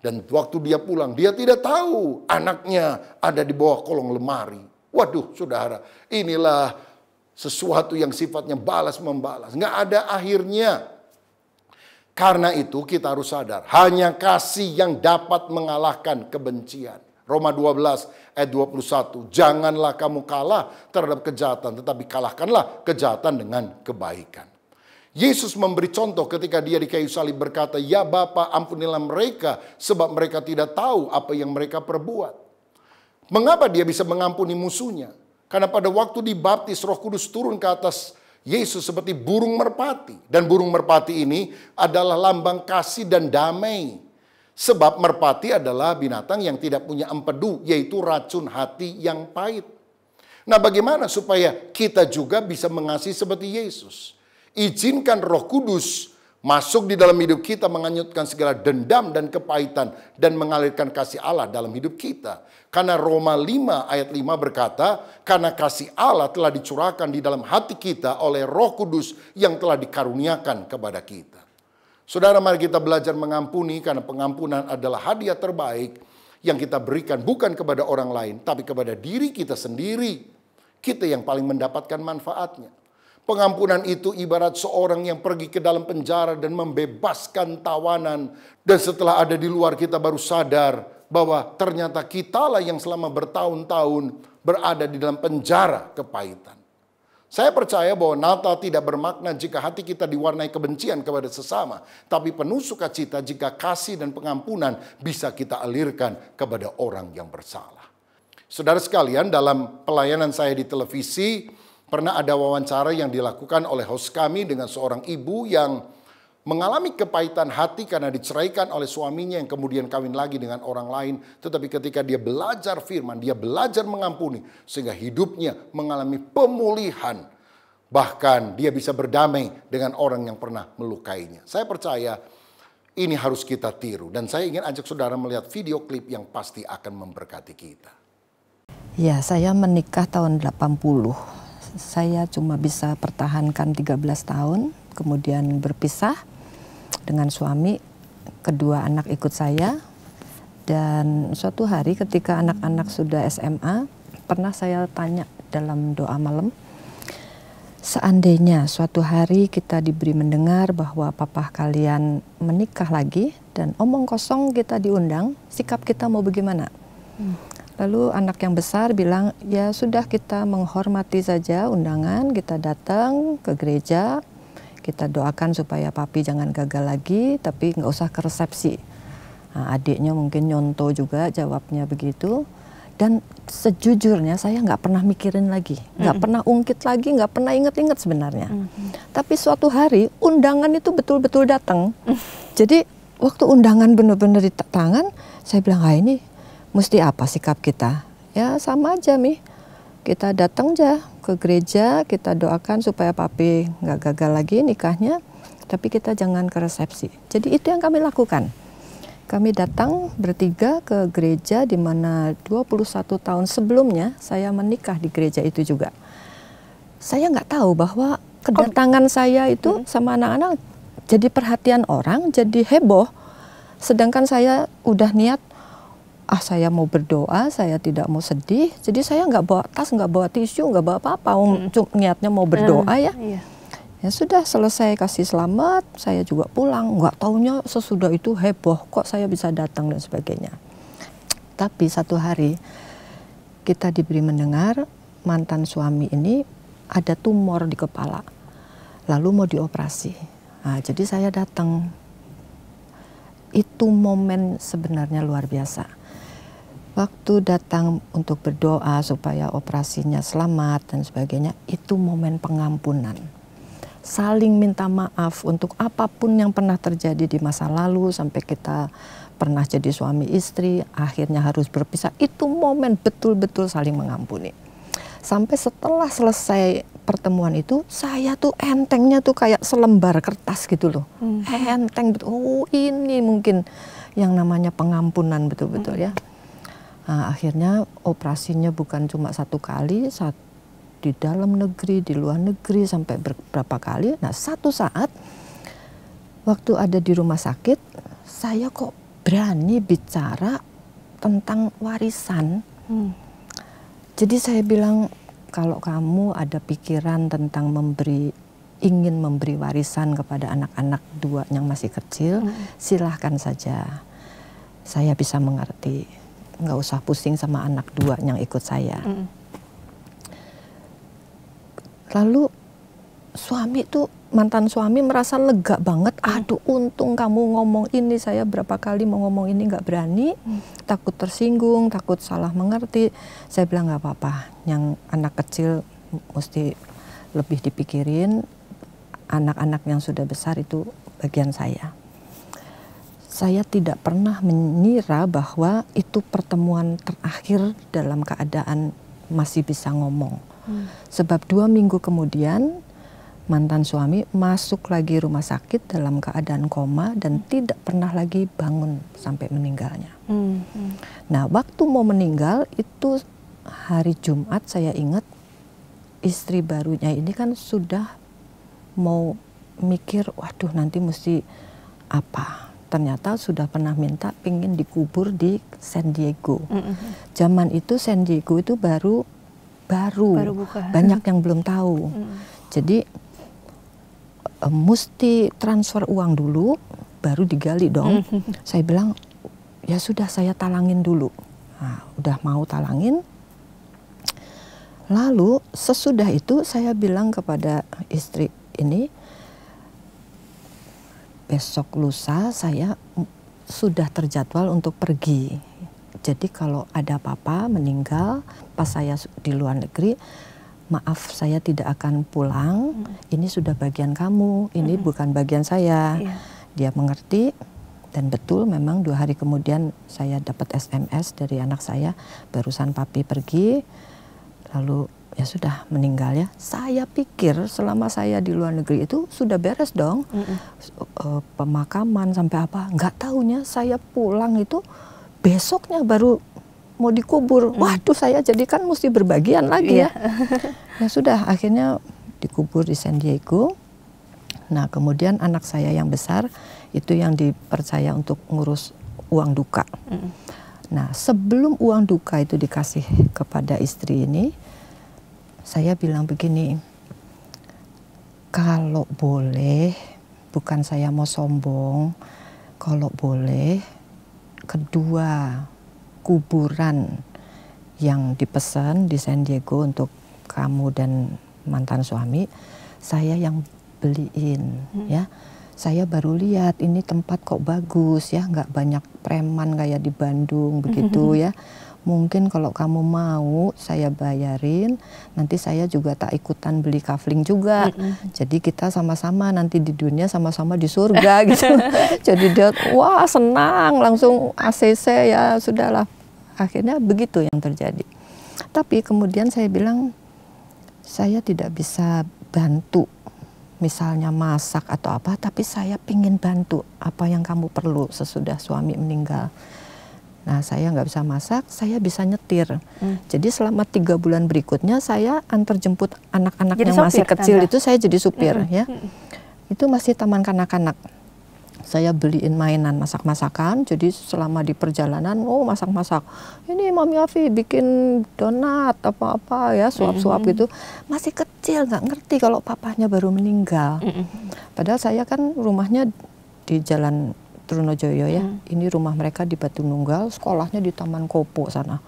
Dan waktu dia pulang, dia tidak tahu anaknya ada di bawah kolong lemari. Waduh, saudara, inilah sesuatu yang sifatnya balas-membalas. Nggak ada akhirnya. Karena itu kita harus sadar, hanya kasih yang dapat mengalahkan kebencian. Roma dua belas ayat dua puluh satu, janganlah kamu kalah terhadap kejahatan, tetapi kalahkanlah kejahatan dengan kebaikan. Yesus memberi contoh ketika dia di kayu salib berkata, "Ya Bapa, ampunilah mereka sebab mereka tidak tahu apa yang mereka perbuat." Mengapa dia bisa mengampuni musuhnya? Karena pada waktu dibaptis Roh Kudus turun ke atas Yesus seperti burung merpati. Dan burung merpati ini adalah lambang kasih dan damai. Sebab merpati adalah binatang yang tidak punya empedu, yaitu racun hati yang pahit. Nah, bagaimana supaya kita juga bisa mengasihi seperti Yesus? Izinkan Roh Kudus masuk di dalam hidup kita, menganyutkan segala dendam dan kepahitan, dan mengalirkan kasih Allah dalam hidup kita. Karena Roma lima ayat lima berkata, karena kasih Allah telah dicurahkan di dalam hati kita oleh Roh Kudus yang telah dikaruniakan kepada kita. Saudara, mari kita belajar mengampuni, karena pengampunan adalah hadiah terbaik yang kita berikan bukan kepada orang lain, tapi kepada diri kita sendiri. Kita yang paling mendapatkan manfaatnya. Pengampunan itu ibarat seorang yang pergi ke dalam penjara dan membebaskan tawanan. Dan setelah ada di luar kita baru sadar bahwa ternyata kitalah yang selama bertahun-tahun berada di dalam penjara kepahitan. Saya percaya bahwa Natal tidak bermakna jika hati kita diwarnai kebencian kepada sesama. Tapi penuh sukacita jika kasih dan pengampunan bisa kita alirkan kepada orang yang bersalah. Saudara sekalian, dalam pelayanan saya di televisi, pernah ada wawancara yang dilakukan oleh host kami dengan seorang ibu yang mengalami kepahitan hati karena diceraikan oleh suaminya yang kemudian kawin lagi dengan orang lain. Tetapi ketika dia belajar firman, dia belajar mengampuni, sehingga hidupnya mengalami pemulihan. Bahkan dia bisa berdamai dengan orang yang pernah melukainya. Saya percaya ini harus kita tiru. Dan saya ingin ajak saudara melihat video klip yang pasti akan memberkati kita. Ya, saya menikah tahun delapan puluh. Saya cuma bisa pertahankan tiga belas tahun, kemudian berpisah dengan suami, kedua anak ikut saya. Dan suatu hari ketika anak-anak sudah S M A, pernah saya tanya dalam doa malam, seandainya suatu hari kita diberi mendengar bahwa papa kalian menikah lagi dan omong kosong kita diundang, sikap kita mau bagaimana? Hmm. Lalu anak yang besar bilang, ya sudah kita menghormati saja undangan, kita datang ke gereja, kita doakan supaya papi jangan gagal lagi, tapi nggak usah ke resepsi. Nah, adiknya mungkin nyontoh juga jawabnya begitu. Dan sejujurnya saya nggak pernah mikirin lagi, nggak mm-hmm. pernah ungkit lagi, nggak pernah inget-inget sebenarnya. Mm-hmm. Tapi suatu hari undangan itu betul-betul datang. Mm. Jadi waktu undangan benar-benar di tangan, saya bilang, ah ini, mesti apa sikap kita? Ya sama aja Mi, kita datang aja ke gereja, kita doakan supaya papi nggak gagal lagi nikahnya, tapi kita jangan ke resepsi. Jadi itu yang kami lakukan. Kami datang bertiga ke gereja di mana dua puluh satu tahun sebelumnya saya menikah di gereja itu juga. Saya nggak tahu bahwa kedatangan saya itu sama anak-anak jadi perhatian orang, jadi heboh. Sedangkan saya udah niat, ah saya mau berdoa, saya tidak mau sedih, jadi saya nggak bawa tas, nggak bawa tisu, nggak bawa apa-apa, hmm. niatnya mau berdoa hmm. ya. Iya. Ya sudah selesai kasih selamat, saya juga pulang. Nggak taunya sesudah itu heboh, kok saya bisa datang dan sebagainya. Tapi satu hari kita diberi mendengar mantan suami ini ada tumor di kepala, lalu mau dioperasi. Nah, jadi saya datang. Itu momen sebenarnya luar biasa. Waktu datang untuk berdoa supaya operasinya selamat dan sebagainya, itu momen pengampunan. Saling minta maaf untuk apapun yang pernah terjadi di masa lalu, sampai kita pernah jadi suami istri, akhirnya harus berpisah. Itu momen betul-betul saling mengampuni. Sampai setelah selesai pertemuan itu, saya tuh entengnya tuh kayak selembar kertas gitu loh. Hmm. Enteng betul, oh ini mungkin yang namanya pengampunan betul-betul hmm. ya. Nah, akhirnya operasinya bukan cuma satu kali, satu di dalam negeri, di luar negeri, sampai beberapa kali. Nah, satu saat waktu ada di rumah sakit, saya kok berani bicara tentang warisan. Hmm. Jadi saya bilang, kalau kamu ada pikiran tentang memberi, ingin memberi warisan kepada anak-anak dua yang masih kecil, hmm. silahkan saja. Saya bisa mengerti, nggak usah pusing sama anak dua yang ikut saya. Hmm. Lalu suami tuh, mantan suami merasa lega banget. Aduh, untung kamu ngomong ini, saya berapa kali mau ngomong ini nggak berani. Hmm. Takut tersinggung, takut salah mengerti. Saya bilang nggak apa-apa, yang anak kecil mesti lebih dipikirin. Anak-anak yang sudah besar itu bagian saya. Saya tidak pernah mengira bahwa itu pertemuan terakhir dalam keadaan masih bisa ngomong. Sebab dua minggu kemudian mantan suami masuk lagi rumah sakit dalam keadaan koma dan hmm. tidak pernah lagi bangun sampai meninggalnya. Hmm. Hmm. Nah, waktu mau meninggal itu hari Jumat, saya ingat istri barunya ini kan sudah mau mikir, waduh nanti mesti apa. Ternyata sudah pernah minta pingin dikubur di San Diego. Hmm. Zaman itu San Diego itu baru baru, baru banyak yang belum tahu. Hmm. Jadi e, mesti transfer uang dulu, baru digali dong. Hmm. Saya bilang, ya sudah saya talangin dulu. Nah, udah mau talangin. Lalu sesudah itu saya bilang kepada istri ini, besok lusa saya sudah terjadwal untuk pergi. Jadi kalau ada papa meninggal pas saya di luar negeri, maaf saya tidak akan pulang, hmm. ini sudah bagian kamu, ini hmm. bukan bagian saya. Yeah. Dia mengerti, dan betul memang dua hari kemudian saya dapat S M S dari anak saya, barusan papi pergi, lalu ya sudah meninggal ya. Saya pikir selama saya di luar negeri itu sudah beres dong, hmm. uh, pemakaman sampai apa, nggak tahunya saya pulang itu besoknya baru mau dikubur. Hmm. Waduh, saya jadi kan mesti berbagian lagi ya. Ya sudah, akhirnya dikubur di San Diego. Nah, kemudian anak saya yang besar itu yang dipercaya untuk ngurus uang duka. Hmm. Nah, sebelum uang duka itu dikasih kepada istri ini, saya bilang begini, kalau boleh, bukan saya mau sombong, kalau boleh, kedua kuburan yang dipesan di San Diego untuk kamu dan mantan suami, saya yang beliin. Hmm. Ya, saya baru lihat ini tempat kok bagus ya, nggak banyak preman kayak di Bandung begitu. Hmm. Ya, mungkin kalau kamu mau saya bayarin, nanti saya juga tak ikutan beli kafling juga. Hmm. Jadi kita sama-sama nanti di dunia sama-sama di surga gitu. Jadi dia wah senang, langsung A C C ya sudahlah. Akhirnya begitu yang terjadi. Tapi kemudian saya bilang, saya tidak bisa bantu, misalnya masak atau apa, tapi saya pingin bantu apa yang kamu perlu sesudah suami meninggal. Nah, saya nggak bisa masak, saya bisa nyetir. Hmm. Jadi selama tiga bulan berikutnya, saya antar jemput anak-anak yang masih kecil tanda. Itu saya jadi supir. Hmm. Ya. Hmm. Itu masih taman kanak-kanak. saya beliin mainan masak-masakan. Jadi selama di perjalanan, oh masak-masak. Ini Mami Afi bikin donat apa-apa ya, suap-suap mm-hmm. gitu. Masih kecil, nggak ngerti kalau papahnya baru meninggal. Mm-hmm. Padahal saya kan rumahnya di Jalan Trunojoyo ya. Mm. Ini rumah mereka di Batunggal, sekolahnya di Taman Kopo sana.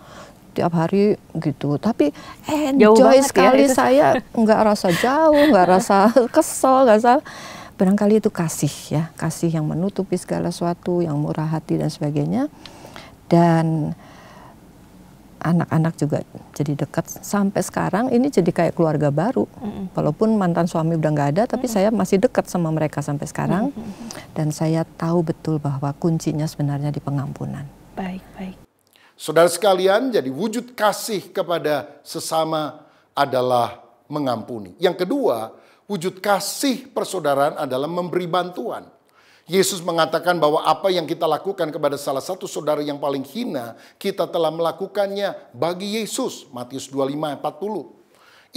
Tiap hari gitu, tapi enjoy sekali ya, saya nggak rasa jauh, nggak rasa kesel, nggak salah. Barangkali itu kasih ya, kasih yang menutupi segala sesuatu, yang murah hati dan sebagainya. Dan anak-anak juga jadi dekat sampai sekarang, ini jadi kayak keluarga baru. Mm-hmm. Walaupun mantan suami udah nggak ada, tapi mm-hmm. saya masih dekat sama mereka sampai sekarang. Mm-hmm. Dan saya tahu betul bahwa kuncinya sebenarnya di pengampunan. Baik, baik. Saudara sekalian, jadi wujud kasih kepada sesama adalah mengampuni. Yang kedua, wujud kasih persaudaraan adalah memberi bantuan. Yesus mengatakan bahwa apa yang kita lakukan kepada salah satu saudara yang paling hina, kita telah melakukannya bagi Yesus. Matius dua puluh lima ayat empat puluh.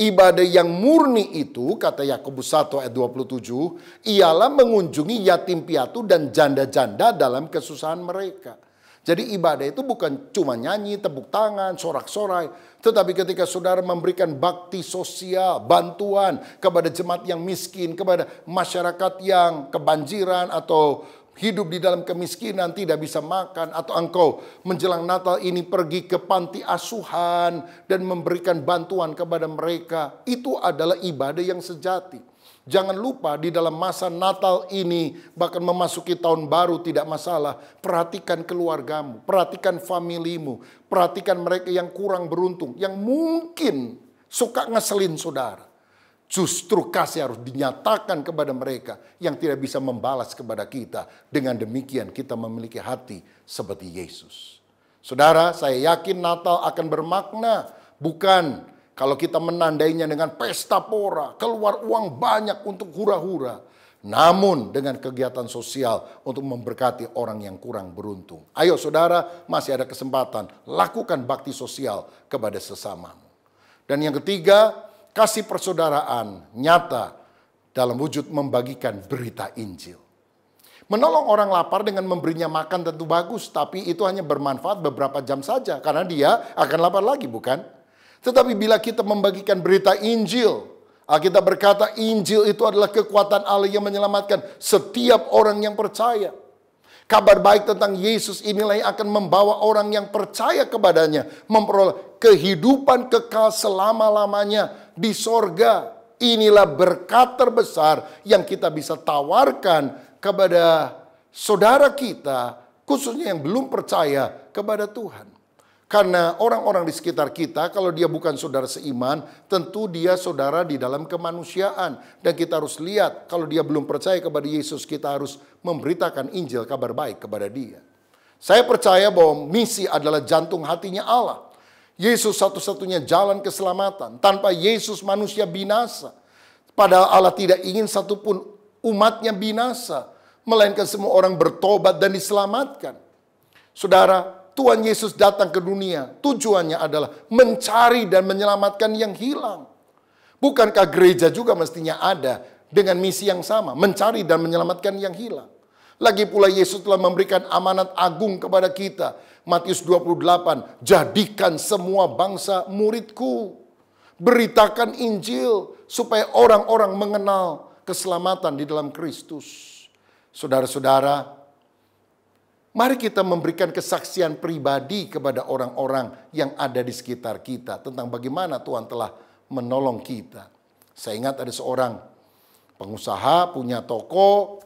Ibadah yang murni itu, kata Yakobus satu ayat dua puluh tujuh, ialah mengunjungi yatim piatu dan janda-janda dalam kesusahan mereka. Jadi ibadah itu bukan cuma nyanyi, tepuk tangan, sorak-sorai. Tetapi ketika saudara memberikan bakti sosial, bantuan kepada jemaat yang miskin, kepada masyarakat yang kebanjiran atau hidup di dalam kemiskinan, tidak bisa makan. Atau engkau menjelang Natal ini pergi ke panti asuhan dan memberikan bantuan kepada mereka. Itu adalah ibadah yang sejati. Jangan lupa di dalam masa Natal ini, bahkan memasuki tahun baru tidak masalah. Perhatikan keluargamu, perhatikan familimu, perhatikan mereka yang kurang beruntung, yang mungkin suka ngeselin saudara. Justru kasih harus dinyatakan kepada mereka yang tidak bisa membalas kepada kita. Dengan demikian kita memiliki hati seperti Yesus. Saudara, saya yakin Natal akan bermakna bukan kalau kita menandainya dengan pesta pora, keluar uang banyak untuk hura-hura. Namun dengan kegiatan sosial untuk memberkati orang yang kurang beruntung. Ayo saudara, masih ada kesempatan. Lakukan bakti sosial kepada sesamamu. Dan yang ketiga, kasih persaudaraan nyata dalam wujud membagikan berita Injil. Menolong orang lapar dengan memberinya makan tentu bagus. Tapi itu hanya bermanfaat beberapa jam saja. Karena dia akan lapar lagi, bukan? Tetapi bila kita membagikan berita Injil, Alkitab berkata Injil itu adalah kekuatan Allah yang menyelamatkan setiap orang yang percaya. Kabar baik tentang Yesus inilah yang akan membawa orang yang percaya kepadanya memperoleh kehidupan kekal selama-lamanya di sorga. Inilah berkat terbesar yang kita bisa tawarkan kepada saudara kita, khususnya yang belum percaya kepada Tuhan. Karena orang-orang di sekitar kita, kalau dia bukan saudara seiman, tentu dia saudara di dalam kemanusiaan. Dan kita harus lihat, kalau dia belum percaya kepada Yesus, kita harus memberitakan Injil, kabar baik kepada dia. Saya percaya bahwa misi adalah jantung hatinya Allah. Yesus satu-satunya jalan keselamatan. Tanpa Yesus manusia binasa. Padahal Allah tidak ingin satupun umatnya binasa, melainkan semua orang bertobat dan diselamatkan. Saudara, Tuhan Yesus datang ke dunia, tujuannya adalah mencari dan menyelamatkan yang hilang. Bukankah gereja juga mestinya ada dengan misi yang sama, mencari dan menyelamatkan yang hilang. Lagi pula Yesus telah memberikan amanat agung kepada kita. Matius dua puluh delapan, jadikan semua bangsa muridku. Beritakan Injil supaya orang-orang mengenal keselamatan di dalam Kristus. Saudara-saudara, mari kita memberikan kesaksian pribadi kepada orang-orang yang ada di sekitar kita tentang bagaimana Tuhan telah menolong kita. Saya ingat ada seorang pengusaha punya toko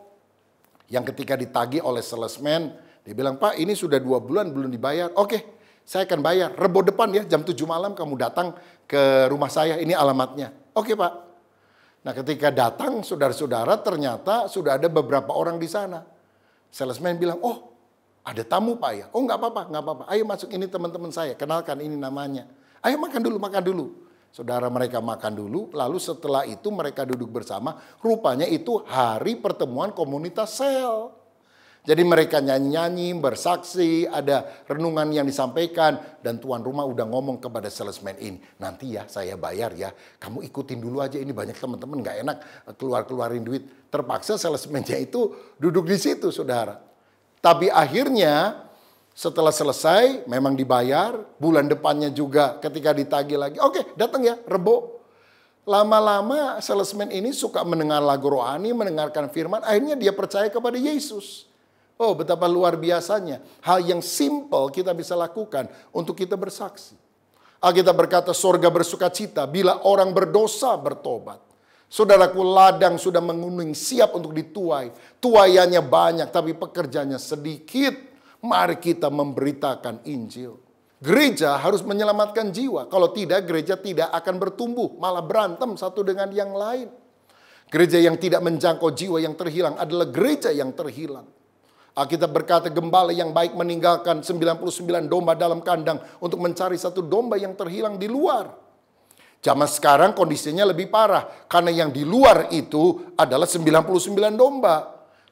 yang ketika ditagih oleh salesman, dia bilang, "Pak, ini sudah dua bulan belum dibayar." "Oke, saya akan bayar. Rebo depan ya, jam tujuh malam kamu datang ke rumah saya, ini alamatnya." "Oke, Pak." Nah, ketika datang saudara-saudara, ternyata sudah ada beberapa orang di sana. Salesman bilang, "Oh, ada tamu Pak ya?" "Oh, nggak apa-apa, nggak apa-apa. Ayo masuk, ini teman-teman saya. Kenalkan, ini namanya. Ayo makan dulu, makan dulu." Saudara, mereka makan dulu. Lalu setelah itu mereka duduk bersama. Rupanya itu hari pertemuan komunitas sel. Jadi mereka nyanyi-nyanyi, bersaksi, ada renungan yang disampaikan. Dan tuan rumah udah ngomong kepada salesman ini, nanti ya saya bayar ya. Kamu ikutin dulu aja, ini banyak teman-teman gak enak keluar-keluarin duit. Terpaksa salesman-nya itu duduk di situ, saudara. Tapi akhirnya setelah selesai memang dibayar. Bulan depannya juga ketika ditagih lagi, oke datang ya Rebo. Lama-lama salesman ini suka mendengar lagu rohani, mendengarkan firman. Akhirnya dia percaya kepada Yesus. Oh betapa luar biasanya. Hal yang simple kita bisa lakukan untuk kita bersaksi. Alkitab berkata sorga bersuka cita bila orang berdosa bertobat. Saudaraku ladang sudah menguning siap untuk dituai. Tuaiannya banyak tapi pekerjanya sedikit. Mari kita memberitakan Injil. Gereja harus menyelamatkan jiwa. Kalau tidak, gereja tidak akan bertumbuh. Malah berantem satu dengan yang lain. Gereja yang tidak menjangkau jiwa yang terhilang adalah gereja yang terhilang. Alkitab berkata gembala yang baik meninggalkan sembilan puluh sembilan domba dalam kandang untuk mencari satu domba yang terhilang di luar. Zaman sekarang kondisinya lebih parah. Karena yang di luar itu adalah sembilan puluh sembilan domba.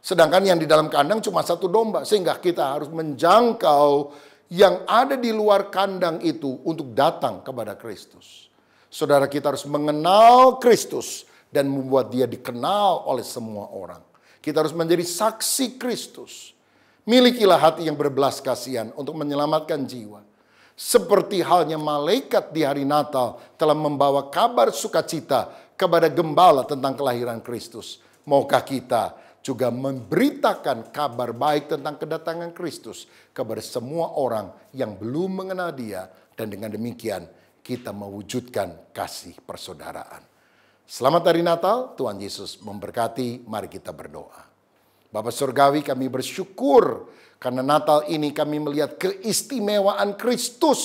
Sedangkan yang di dalam kandang cuma satu domba. Sehingga kita harus menjangkau yang ada di luar kandang itu untuk datang kepada Kristus. Saudara, kita harus mengenal Kristus dan membuat dia dikenal oleh semua orang. Kita harus menjadi saksi Kristus. Milikilah hati yang berbelas kasihan untuk menyelamatkan jiwa. Seperti halnya malaikat di hari Natal telah membawa kabar sukacita kepada gembala tentang kelahiran Kristus. Maukah kita juga memberitakan kabar baik tentang kedatangan Kristus kepada semua orang yang belum mengenal dia. Dan dengan demikian kita mewujudkan kasih persaudaraan. Selamat hari Natal, Tuhan Yesus memberkati. Mari kita berdoa. Bapa Surgawi, kami bersyukur karena Natal ini kami melihat keistimewaan Kristus.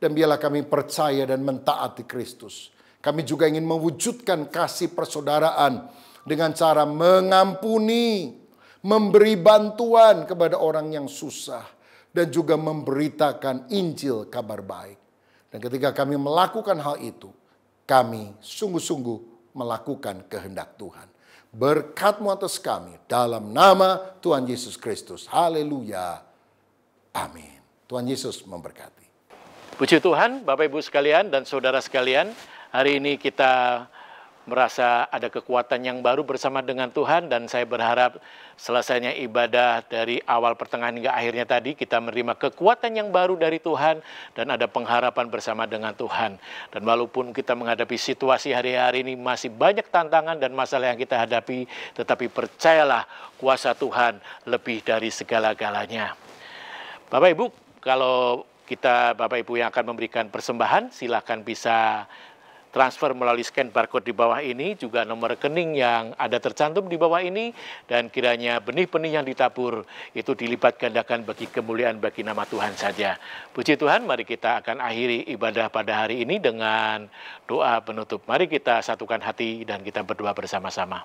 Dan biarlah kami percaya dan mentaati Kristus. Kami juga ingin mewujudkan kasih persaudaraan dengan cara mengampuni, memberi bantuan kepada orang yang susah, dan juga memberitakan Injil kabar baik. Dan ketika kami melakukan hal itu, kami sungguh-sungguh melakukan kehendak Tuhan. Berkat-Mu atas kami dalam nama Tuhan Yesus Kristus. Haleluya. Amin. Tuhan Yesus memberkati. Puji Tuhan, Bapak Ibu sekalian dan saudara sekalian. Hari ini kita merasa ada kekuatan yang baru bersama dengan Tuhan, dan saya berharap selesainya ibadah dari awal pertengahan hingga akhirnya tadi kita menerima kekuatan yang baru dari Tuhan dan ada pengharapan bersama dengan Tuhan. Dan walaupun kita menghadapi situasi hari-hari ini masih banyak tantangan dan masalah yang kita hadapi, tetapi percayalah kuasa Tuhan lebih dari segala-galanya. Bapak Ibu, kalau kita Bapak Ibu yang akan memberikan persembahan silahkan bisa transfer melalui scan barcode di bawah ini, juga nomor rekening yang ada tercantum di bawah ini, dan kiranya benih-benih yang ditabur itu dilipat gandakan bagi kemuliaan bagi nama Tuhan saja. Puji Tuhan, mari kita akan akhiri ibadah pada hari ini dengan doa penutup. Mari kita satukan hati dan kita berdoa bersama-sama.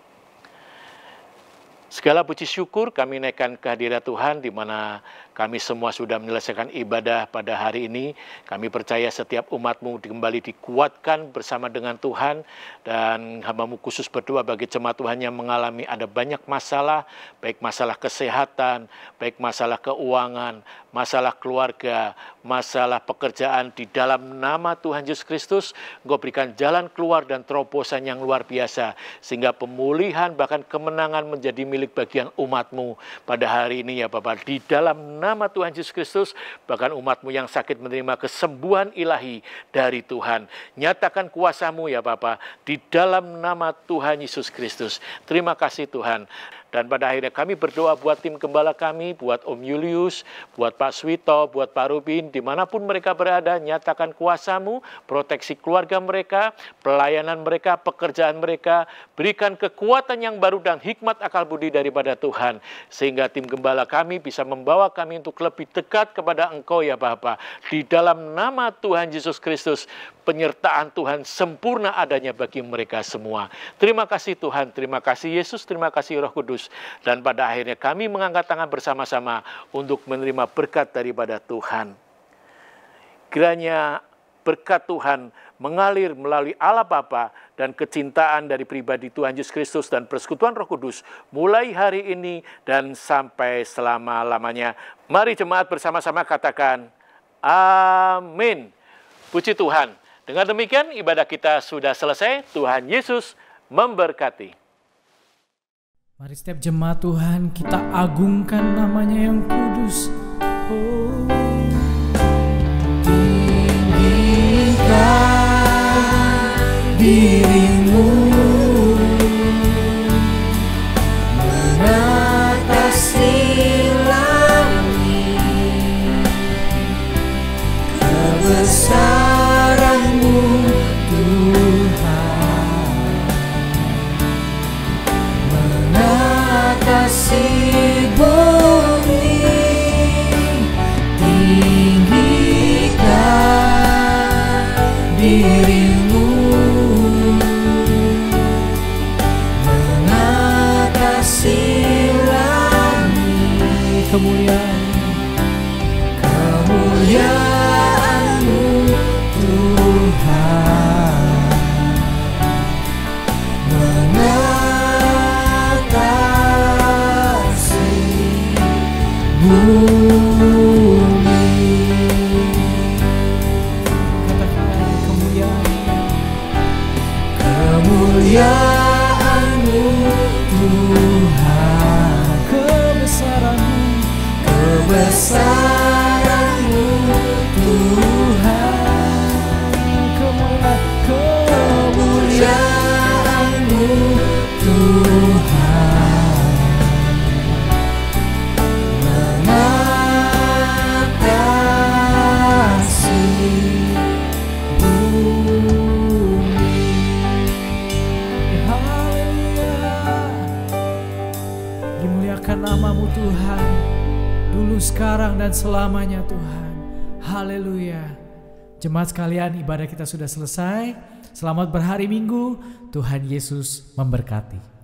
Segala puji syukur kami naikkan kehadirat Tuhan di mana kami semua sudah menyelesaikan ibadah pada hari ini. Kami percaya setiap umat-Mu kembali dikuatkan bersama dengan Tuhan. Dan hamba-Mu khusus berdoa bagi jemaat Tuhan yang mengalami ada banyak masalah. Baik masalah kesehatan, baik masalah keuangan, masalah keluarga, masalah pekerjaan. Di dalam nama Tuhan Yesus Kristus, Engkau berikan jalan keluar dan terobosan yang luar biasa. Sehingga pemulihan bahkan kemenangan menjadi milik milik bagian umat-Mu pada hari ini ya Bapak. Di dalam nama Tuhan Yesus Kristus, bahkan umat-Mu yang sakit menerima kesembuhan ilahi dari Tuhan. Nyatakan kuasa-Mu ya Bapak, di dalam nama Tuhan Yesus Kristus. Terima kasih Tuhan. Dan pada akhirnya kami berdoa buat tim gembala kami, buat Om Julius, buat Pak Swito, buat Pak Rubin, dimanapun mereka berada, nyatakan kuasa-Mu, proteksi keluarga mereka, pelayanan mereka, pekerjaan mereka, berikan kekuatan yang baru dan hikmat akal budi daripada Tuhan, sehingga tim gembala kami bisa membawa kami untuk lebih dekat kepada Engkau ya Bapa. Di dalam nama Tuhan Yesus Kristus, penyertaan Tuhan sempurna adanya bagi mereka semua. Terima kasih Tuhan, terima kasih Yesus, terima kasih Roh Kudus. Dan pada akhirnya kami mengangkat tangan bersama-sama untuk menerima berkat daripada Tuhan. Kiranya berkat Tuhan mengalir melalui Allah Bapa dan kecintaan dari pribadi Tuhan Yesus Kristus dan persekutuan Roh Kudus mulai hari ini dan sampai selama-lamanya. Mari jemaat bersama-sama katakan amin. Puji Tuhan. Dengan demikian ibadah kita sudah selesai. Tuhan Yesus memberkati. Mari setiap jemaat Tuhan kita agungkan namanya yang kudus. Oh. Dirimu mengatasi langit, kebesaran-Mu Tuhan mengatasi bumi, tinggikan dirimu. Kemuliaan, kemuliaan-Mu Tuhan mengatasi bumi. Katakan kemuliaan, kemuliaan-Mu Tuhan, kebesaran-Mu, kebesaran-Mu Tuhan, kemuliaan-Mu Tuhan mengatasi bumi. Haleluya, dimuliakan nama-Mu Tuhan, dulu, sekarang, dan selamanya Tuhan. Haleluya. Jemaat sekalian, ibadah kita sudah selesai. Selamat berhari Minggu. Tuhan Yesus memberkati.